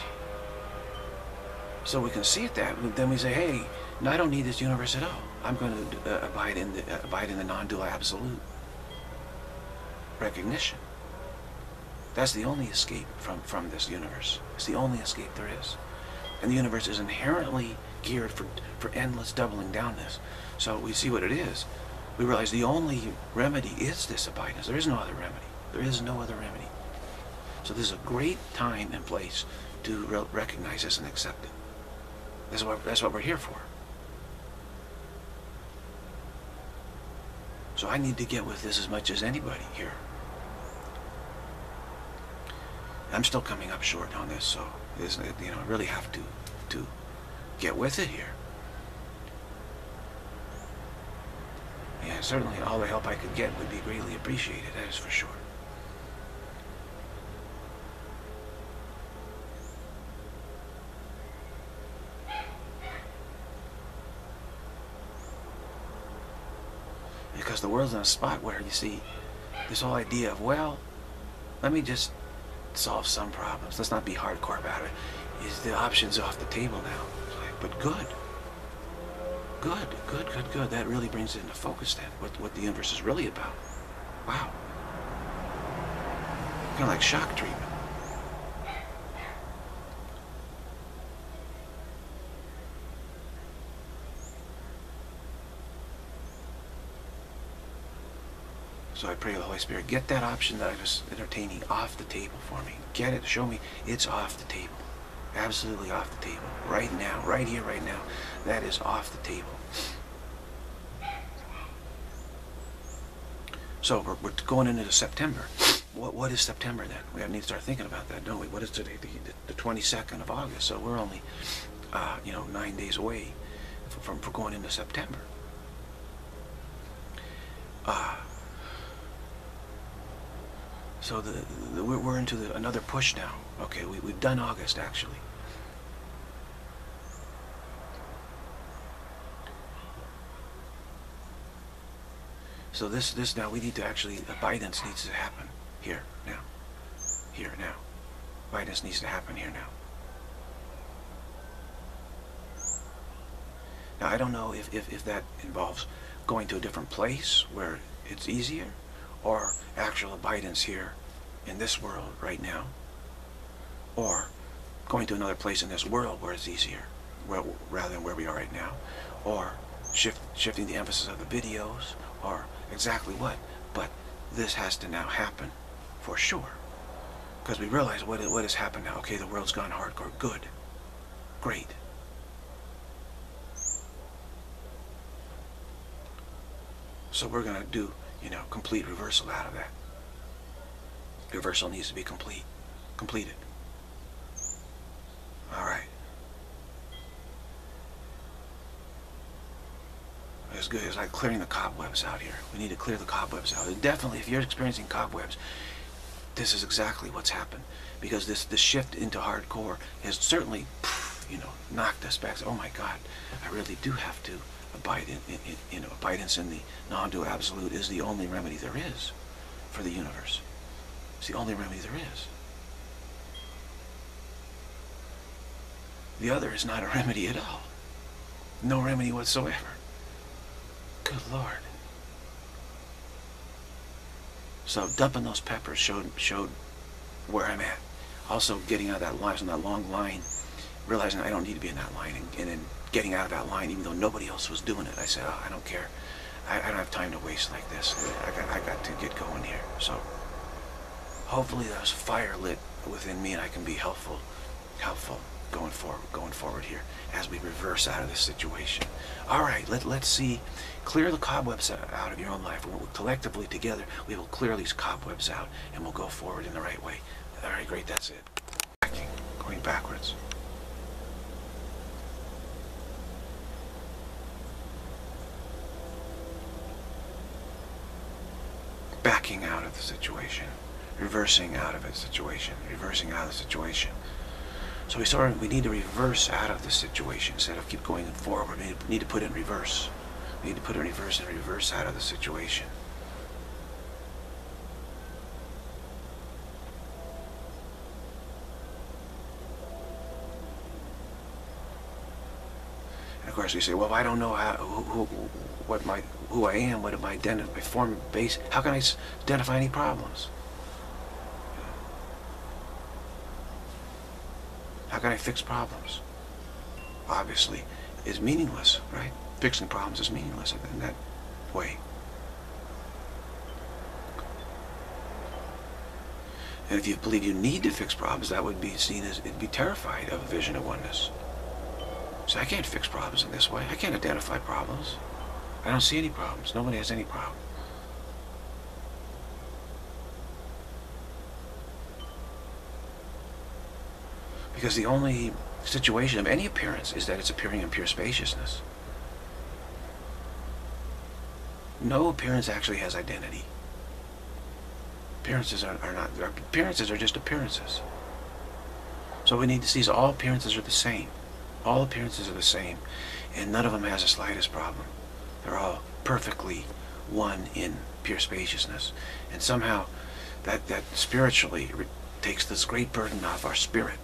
So we can see it that, then we say, hey, no, I don't need this universe at all. I'm going to abide in the non-dual absolute recognition. That's the only escape from this universe. It's the only escape there is. And the universe is inherently geared for endless doubling downness. So we see what it is. We realize the only remedy is this abidingness. There is no other remedy. There is no other remedy. So this is a great time and place to recognize this and accept it. That's what we're here for. So I need to get with this as much as anybody here. I'm still coming up short on this, so I really have to get with it here. Yeah, certainly all the help I could get would be greatly appreciated, that is for sure. Because the world's in a spot where, you see, this whole idea of, well, let me just solve some problems, let's not be hardcore about it, is the options off the table now. It's like, but good. That really brings it into focus then, what the universe is really about. Wow. Kind of like shock treatment. So I pray to the Holy Spirit, get that option that I was entertaining off the table for me. Get it, show me it's off the table. Absolutely off the table. Right now, right here, right now. That is off the table. So we're going into September. What is September then? We need to start thinking about that, don't we? What is today? The 22nd of August. So we're only, 9 days away from going into September. So we're into another push now. Okay, we've done August, actually. So this now, we need to actually, abidance needs to happen here, now. Here, now. Abidance needs to happen here, now. Now, I don't know if that involves going to a different place where it's easier, or actual abidance here in this world right now, or going to another place in this world where it's easier rather than where we are right now, or shifting the emphasis of the videos, or exactly what. But this has to now happen for sure, because we realize what has happened now. Okay, the world's gone hardcore. Good. Great. So we're going to do complete reversal out of that. Reversal needs to be completed. All right. It's good. It's like clearing the cobwebs out here. We need to clear the cobwebs out. And definitely, if you're experiencing cobwebs, this is exactly what's happened. Because the shift into hardcore has certainly, knocked us back. Oh my God, I really do have to abide abidance in the non-dual absolute is the only remedy there is for the universe. It's the only remedy there is. The other is not a remedy at all. No remedy whatsoever. Good Lord. So dumping those peppers showed where I'm at. Also getting out of that line, from that long line, realizing I don't need to be in that line, and then getting out of that line, even though nobody else was doing it. I said, oh, I don't care. I don't have time to waste like this. I got to get going here. So hopefully there's fire lit within me, and I can be helpful going forward here as we reverse out of this situation. All right, let's see. Clear the cobwebs out of your own life. We'll collectively together, we will clear these cobwebs out, and we'll go forward in the right way. All right, great, that's it. Backing, going backwards. Backing out of the situation, reversing out of the situation, reversing out of the situation. So we need to reverse out of the situation instead of keep going forward. We need to put it in reverse. We need to put it in reverse and reverse out of the situation. And of course, we say, well, I don't know how, who I am, what my form base, how can I identify any problems? How can I fix problems? Obviously, is meaningless, right? Fixing problems is meaningless in that way. And if you believe you need to fix problems, that would be seen as, it'd be terrified of a vision of oneness. So I can't fix problems in this way. I can't identify problems. I don't see any problems. Nobody has any problem. Because the only situation of any appearance is that it's appearing in pure spaciousness. No appearance actually has identity. Appearances are just appearances. So we need to see all appearances are the same. All appearances are the same, and none of them has the slightest problem. They're all perfectly one in pure spaciousness. And somehow that spiritually takes this great burden off our spirit.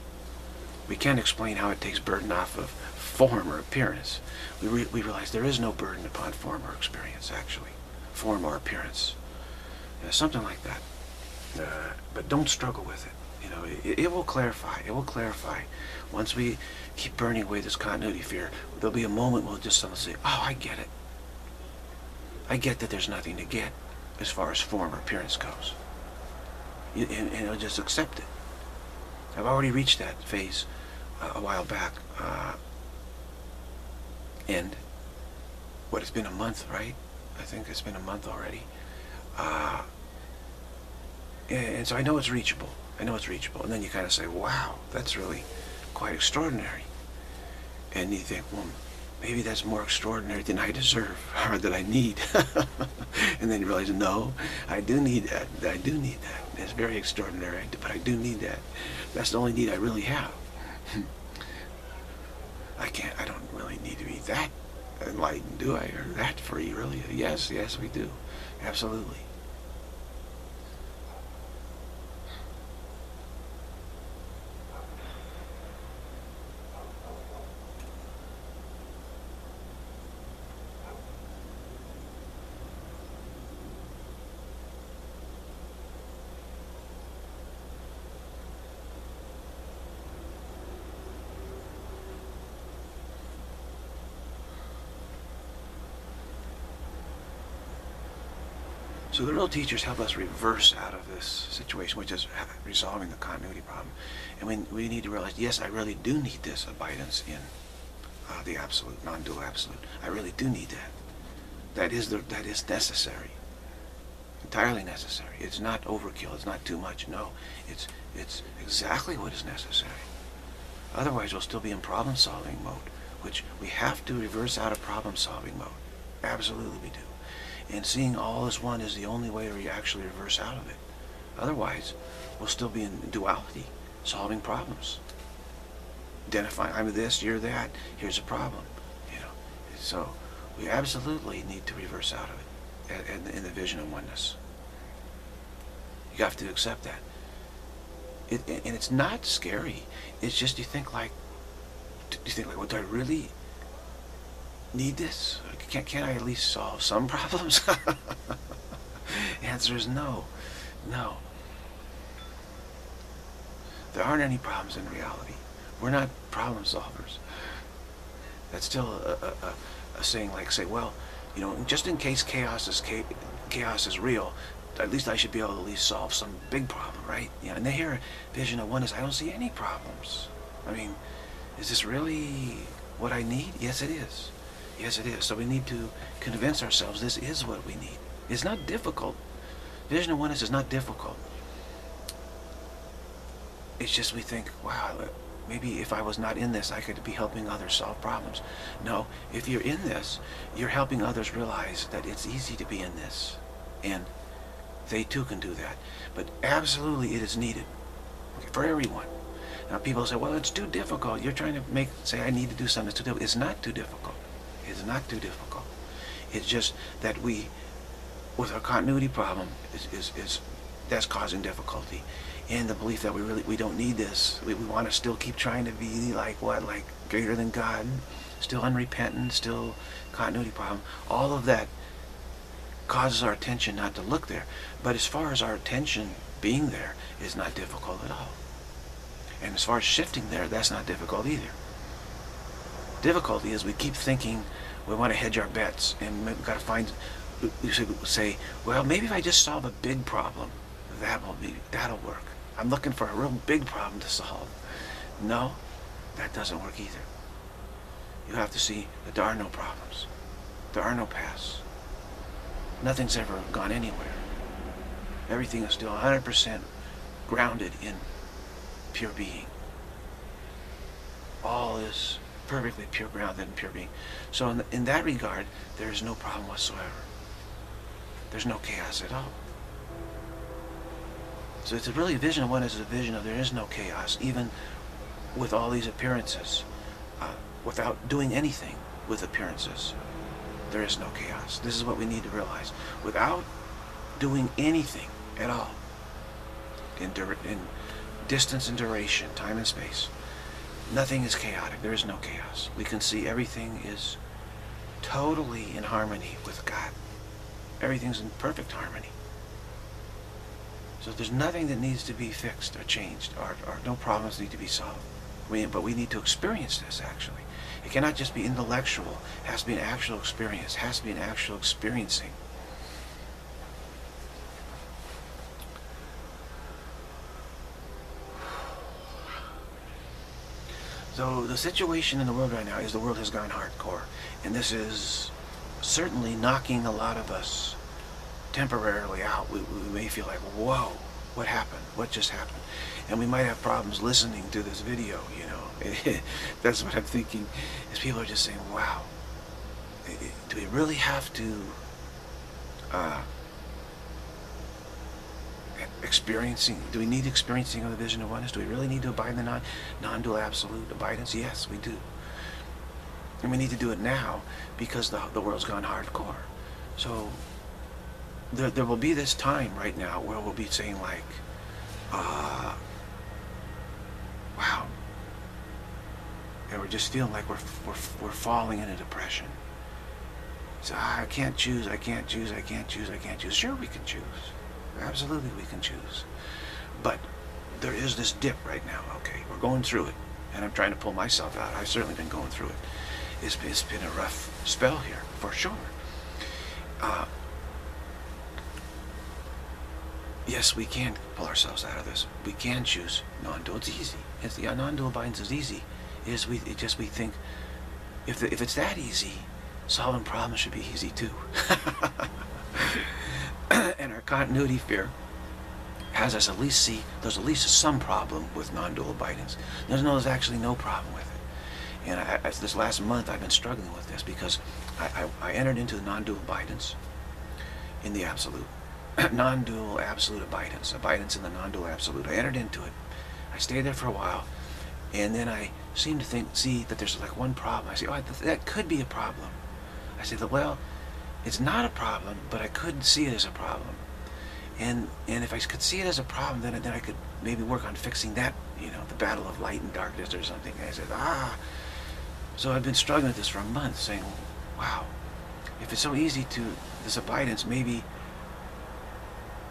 We can't explain how it takes burden off of form or appearance. We realize there is no burden upon form or experience, actually. Form or appearance. Something like that. But don't struggle with it. You know, it will clarify. It will clarify. Once we keep burning away this continuity fear, there'll be a moment where just someone will say, "Oh, I get it. I get that there's nothing to get as far as form or appearance goes." And I'll just accept it. I've already reached that phase a while back. And what, it's been a month, right? I think it's been a month already. And so I know it's reachable. I know it's reachable. And then you kind of say, wow, that's really quite extraordinary. And you think, well, maybe that's more extraordinary than I deserve or that I need. And then you realize, no, I do need that. I do need that. It's very extraordinary, but I do need that. That's the only need I really have. I don't really need to be that enlightened, do I? Or that free, really? Yes, yes, we do. Absolutely. So the real teachers help us reverse out of this situation, which is resolving the continuity problem. And we need to realize, yes, I really do need this abidance in the absolute, non-dual absolute. I really do need that. That is necessary, entirely necessary. It's not overkill. It's not too much. No, it's exactly what is necessary. Otherwise, we'll still be in problem-solving mode, which we have to reverse out of problem-solving mode. Absolutely, we do. And seeing all as one is the only way to actually reverse out of it. Otherwise, we'll still be in duality, solving problems. Identifying, I'm this, you're that, here's a problem. You know, so we absolutely need to reverse out of it in the vision of oneness. You have to accept that. And it's not scary. It's just you think like, well, do I really need this? Can't I at least solve some problems? The answer is no. No. There aren't any problems in reality. We're not problem solvers. That's still a saying like, say, well, you know, just in case chaos is real, at least I should be able to at least solve some big problem, right? You know, and they hear vision of oneness, I don't see any problems. I mean, is this really what I need? Yes, it is. Yes, it is. So we need to convince ourselves this is what we need. It's not difficult. Vision of oneness is not difficult. It's just we think, wow, maybe if I was not in this, I could be helping others solve problems. No, if you're in this, you're helping others realize that it's easy to be in this. And they too can do that. But absolutely it is needed for everyone. Now people say, well, it's too difficult. You're trying to say I need to do something that's too difficult. It's not too difficult. It's not too difficult. It's just that we, with our continuity problem, that's causing difficulty, and the belief that we don't need this. We want to still keep trying to be like greater than God, still unrepentant, still continuity problem. All of that causes our attention not to look there. But as far as our attention being there, it's not difficult at all. And as far as shifting there, that's not difficult either. difficulty is we keep thinking we want to hedge our bets, and we've got to find, we say, well, maybe if I just solve a big problem, that'll work. I'm looking for a real big problem to solve. No, that doesn't work either. You have to see that there are no problems. There are no paths. Nothing's ever gone anywhere. Everything is still 100% grounded in pure being. All is perfectly pure, grounded in pure being. So in that regard, there is no problem whatsoever. There's no chaos at all. So it's really a vision of oneness, is a vision of there is no chaos, even with all these appearances, without doing anything with appearances. There is no chaos. This is what we need to realize. Without doing anything at all, in distance and duration, time and space, nothing is chaotic. There is no chaos. We can see everything is totally in harmony with God. Everything's in perfect harmony. So there's nothing that needs to be fixed or changed, or no problems need to be solved. But we need to experience this, actually. It cannot just be intellectual. It has to be an actual experience. It has to be an actual experiencing. So the situation in the world right now is the world has gone hardcore. And this is certainly knocking a lot of us temporarily out. We may feel like, whoa, what happened? What just happened? And we might have problems listening to this video, you know. That's what I'm thinking, is people are just saying, wow, do we really have to do we need experiencing of the vision of oneness? Do we really need to abide in the non-dual absolute abidance? Yes, we do. And we need to do it now because the world's gone hardcore. So there will be this time right now where we'll be saying like, wow. And we're just feeling like we're falling into depression. So I can't choose, I can't choose, I can't choose, I can't choose. Sure, we can choose. Absolutely we can choose. But there is this dip right now, okay? We're going through it, and I'm trying to pull myself out. I've certainly been going through it. It's been a rough spell here, for sure. Yes, we can pull ourselves out of this. We can choose non-dual. It's easy. It's the non-dual abidance is easy. We think, if it's that easy, solving problems should be easy too. And our continuity fear has us at least see there's at least some problem with non-dual abidance. There's actually no problem with it. And this last month I've been struggling with this because I entered into the non-dual abidance in the absolute. Non-dual absolute abidance. Abidance in the non-dual absolute. I entered into it. I stayed there for a while. And then I seem to see that there's like one problem. I say, oh, that could be a problem. I say, well, it's not a problem, but I couldn't see it as a problem. And if I could see it as a problem, then I could maybe work on fixing that, you know, the battle of light and darkness or something. And I said, So I've been struggling with this for a month, saying, wow, if it's so easy to this abidance, maybe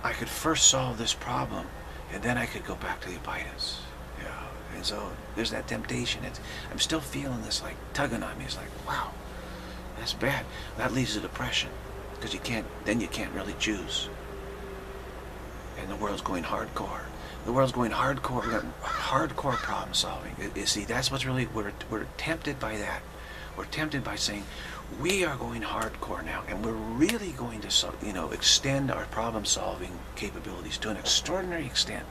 I could first solve this problem, and then I could go back to the abidance. Yeah. And so there's that temptation. I'm still feeling this like tugging on me. It's like, wow, that's bad. That leads to depression, because you can't really choose. And the world's going hardcore. The world's going hardcore. Hardcore problem solving. You see, that's what's really we're tempted by that. We're tempted by saying, we are going hardcore now, and we're really going to, you know, extend our problem-solving capabilities to an extraordinary extent.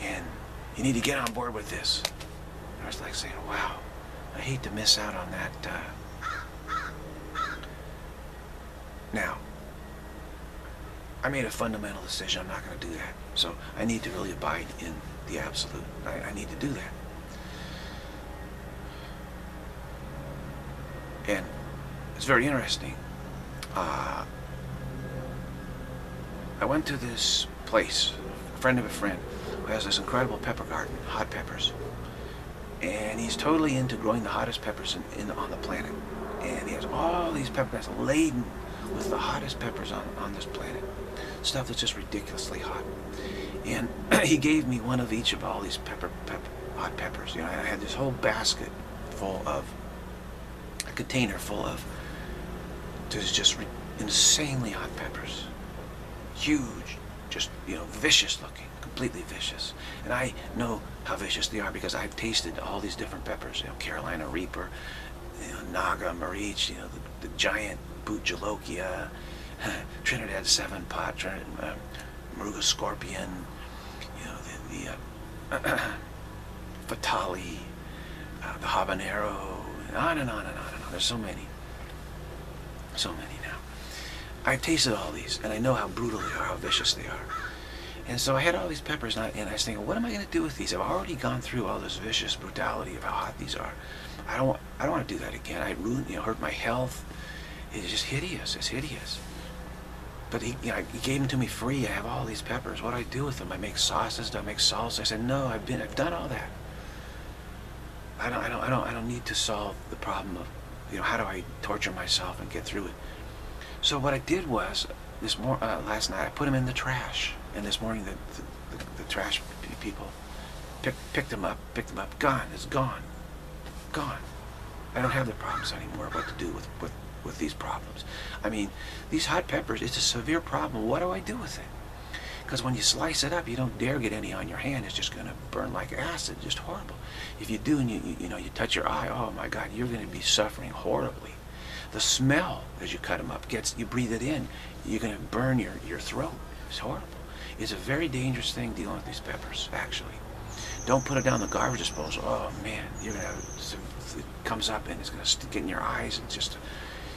And you need to get on board with this. And I was like saying, wow, I hate to miss out on that. Now, I made a fundamental decision. I'm not going to do that. So I need to really abide in the absolute. I need to do that. And it's very interesting. I went to this place, a friend of a friend, who has this incredible pepper garden, hot peppers. And he's totally into growing the hottest peppers on the planet. And he has all these peppers laden with the hottest peppers on this planet. Stuff that's just ridiculously hot. And he gave me one of each of all these hot peppers. You know, I had this whole basket full of, a container full of, there's just insanely hot peppers. Huge, just, you know, vicious looking, completely vicious. And I know how vicious they are because I've tasted all these different peppers, you know, Carolina Reaper, you know, Naga, Marich, you know, the giant boot jalokia, Trinidad Seven Pot, Maruga Scorpion, you know, the Fatali, the Habanero, and on and on and on and on. There's so many. So many now. I've tasted all these, and I know how brutal they are, how vicious they are. And so I had all these peppers, and I was thinking, what am I going to do with these? I've already gone through all this vicious brutality of how hot these are. I don't want to do that again. I ruined, you know, hurt my health. It's just hideous. It's hideous. But he, you know, he gave them to me free. I have all these peppers. What do I do with them? I make sauces. Do I make salsa? I said, no. I've done all that. I don't need to solve the problem of, you know, how do I torture myself and get through it? So what I did was, this last night I put them in the trash, and this morning the trash people picked them up. Gone. It's gone. Gone. I don't have the problems anymore. What to do with these problems? I mean, these hot peppers, it's a severe problem. What do I do with it? Because when you slice it up, you don't dare get any on your hand. It's just going to burn like acid, just horrible. If you do, and you know, you touch your eye, oh my God, you're going to be suffering horribly. The smell as you cut them up gets, you breathe it in, you're going to burn your throat. It's horrible. It's a very dangerous thing dealing with these peppers, actually. Don't put it down the garbage disposal. Oh man, you're going to have, it comes up and it's going to get in your eyes and just,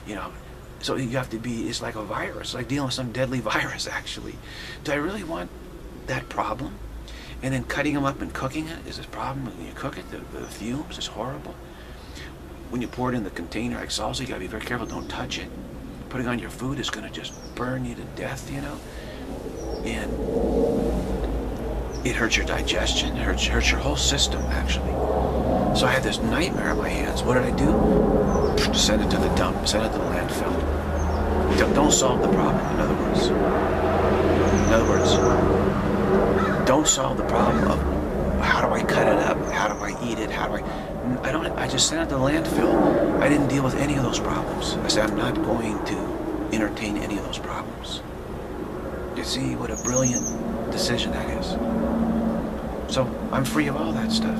you know, so you have to be, it's like a virus, it's like dealing with some deadly virus, actually. Do I really want that problem? And then cutting them up and cooking it is a problem. When you cook it, the fumes is horrible. When you pour it in the container like salsa, you gotta be very careful, don't touch it. Putting on your food is gonna just burn you to death, you know? And it hurts your digestion, it hurts your whole system, actually. So I had this nightmare on my hands. What did I do? Send it to the dump, send it to the landfill. Don't solve the problem, in other words. Don't solve the problem of how do I cut it up, how do I eat it, how do I just sent it to the landfill. I didn't deal with any of those problems. I said, I'm not going to entertain any of those problems. You see what a brilliant decision that is. So I'm free of all that stuff.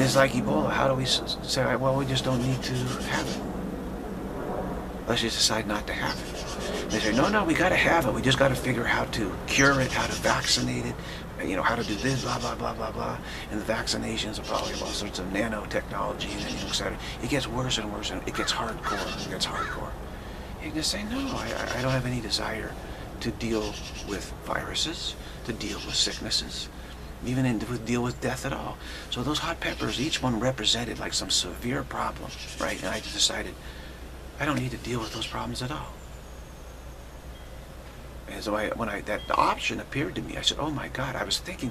It's like Ebola. How do we say, well, we just don't need to have it? Let's just decide not to have it. They say, no, no, we got to have it. We just got to figure out how to cure it, how to vaccinate it, you know, how to do this, blah, blah, blah, blah, blah. And the vaccinations are probably all sorts of nanotechnology and et cetera. It gets worse and worse, and it gets hardcore. You just say, no, I don't have any desire to deal with viruses, to deal with sicknesses, even to deal with death at all. So those hot peppers, each one represented like some severe problem, right? And I decided I don't need to deal with those problems at all. And so when that option appeared to me, I said, oh my God, I was thinking,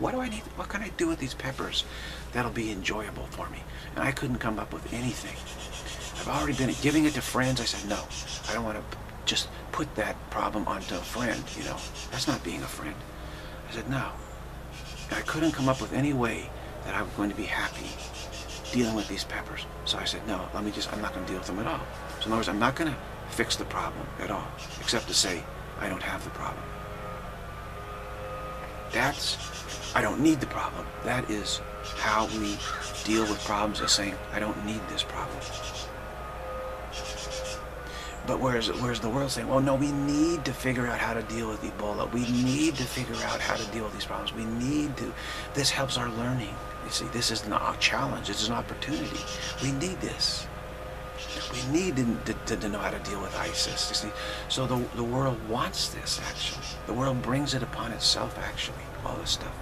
what do I need, what can I do with these peppers that'll be enjoyable for me? And I couldn't come up with anything. I've already been giving it to friends. I said, no, I don't want to just put that problem onto a friend, you know. That's not being a friend. I said, no. I couldn't come up with any way that I was going to be happy dealing with these peppers. So I said, no, I'm not going to deal with them at all. So in other words, I'm not going to fix the problem at all, except to say, I don't have the problem. I don't need the problem. That is how we deal with problems, as saying, I don't need this problem. But whereas the world saying, well, no, we need to figure out how to deal with Ebola. We need to figure out how to deal with these problems. We need to. This helps our learning. You see, this is not a challenge. It's an opportunity. We need this. We need to know how to deal with ISIS. You see, so the world wants this, actually. The world brings it upon itself, actually, all this stuff.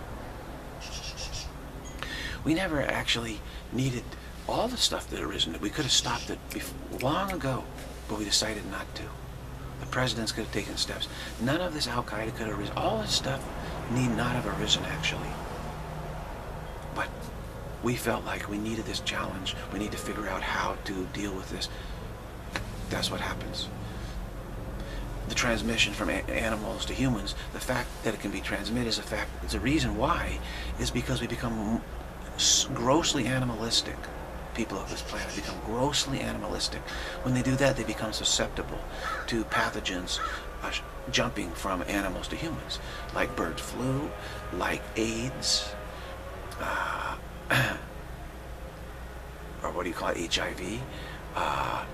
We never actually needed all the stuff that arisen. We could have stopped it before, long ago. But we decided not to. The presidents could have taken steps. None of this Al-Qaeda could have arisen. All this stuff need not have arisen, actually. But we felt like we needed this challenge. We need to figure out how to deal with this. That's what happens. the transmission from animals to humans, the fact that it can be transmitted is a fact. It's a reason why is because we become grossly animalistic. People of this planet become grossly animalistic. When they do that, they become susceptible to pathogens jumping from animals to humans, like bird flu, like AIDS, or what do you call it, HIV,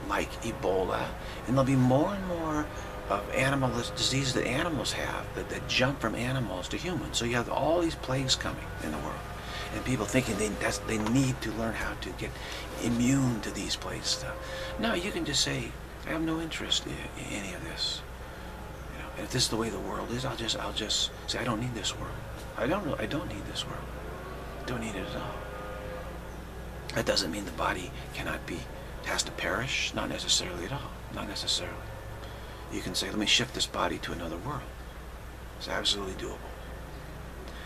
like Ebola, and there'll be more and more of animalist diseases that animals have that jump from animals to humans. So you have all these plagues coming in the world, and people thinking they need to learn how to get immune to these plagues stuff. No, you can just say, I have no interest in any of this. You know, if this is the way the world is, I'll just say I don't need this world. I don't need this world. Don't need it at all. That doesn't mean the body cannot be, has to perish, not necessarily at all, not necessarily. You can say, let me shift this body to another world. It's absolutely doable.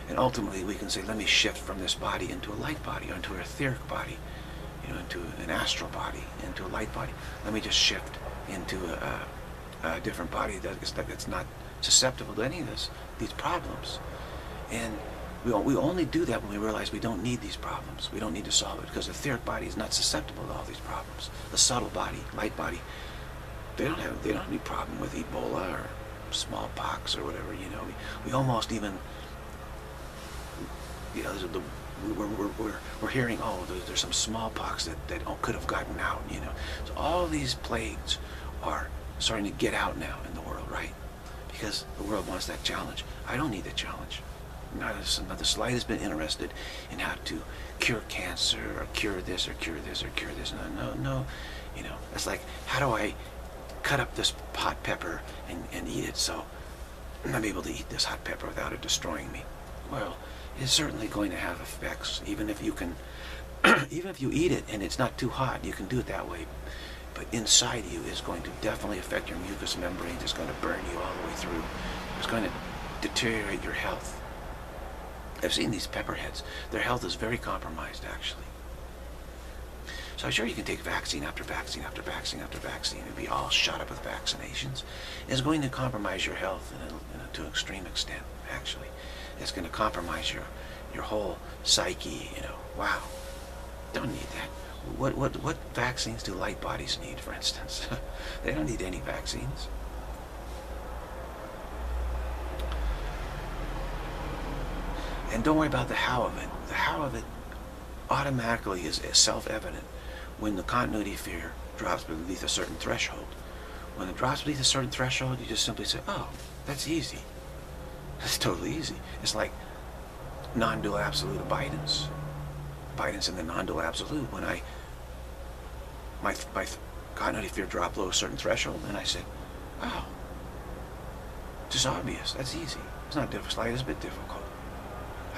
And ultimately we can say, let me shift from this body into a light body, or into an etheric body, you know, into an astral body, into a light body. Let me just shift into a different body that's not susceptible to any of this, these problems. And we only do that when we realize we don't need these problems. We don't need to solve it, because the etheric body is not susceptible to all these problems. The subtle body, light body, they don't have any problem with Ebola or smallpox or whatever, you know. We almost even, you know, we're hearing, oh, there's some smallpox that could have gotten out, you know. So all these plagues are starting to get out now in the world, right? Because the world wants that challenge. I don't need the challenge. Not the slightest bit interested in how to cure cancer or cure this or cure this or cure this. No. You know, it's like, how do I cut up this hot pepper and eat it so I'm able to eat this hot pepper without it destroying me? Well, it's certainly going to have effects, even if you can, even if you eat it and it's not too hot, you can do it that way. But inside you is going to definitely affect your mucous membranes. It's going to burn you all the way through. It's going to deteriorate your health. I've seen these pepperheads. Their health is very compromised, actually. So I'm sure you can take vaccine after vaccine after vaccine after vaccine and be all shot up with vaccinations. It's going to compromise your health to an extreme extent, actually. It's going to compromise your whole psyche, you know. Wow, don't need that. What vaccines do light bodies need, for instance? They don't need any vaccines. And don't worry about the how of it. The how of it automatically is self-evident when the continuity fear drops beneath a certain threshold. When it drops beneath a certain threshold, you just simply say, oh, that's easy. That's totally easy. It's like non-dual absolute abidance. Abidance in the non-dual absolute. When my continuity fear dropped below a certain threshold, and I said, oh, it's just obvious. That's easy. It's not difficult. It's a bit difficult.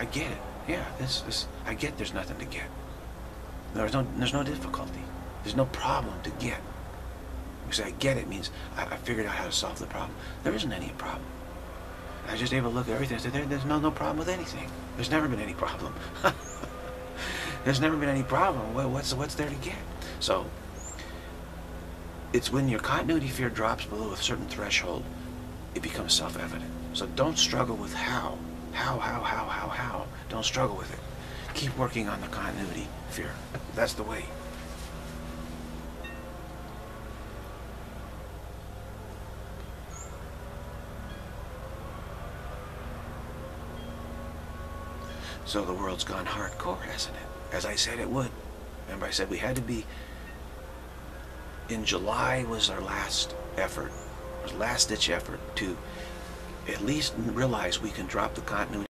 I get it. Yeah, I get there's nothing to get. There's no difficulty. There's no problem to get. We say I get it means I figured out how to solve the problem. There isn't any problem. I was just able to look at everything and say, there's no problem with anything. There's never been any problem. There's never been any problem. What's there to get? So it's when your continuity fear drops below a certain threshold, it becomes self-evident. So don't struggle with how. How. Don't struggle with it. Keep working on the continuity fear. That's the way. So the world's gone hardcore, hasn't it? As I said it would. Remember I said we had to be, in July was our last effort, last ditch effort to at least realize we can drop the continuity.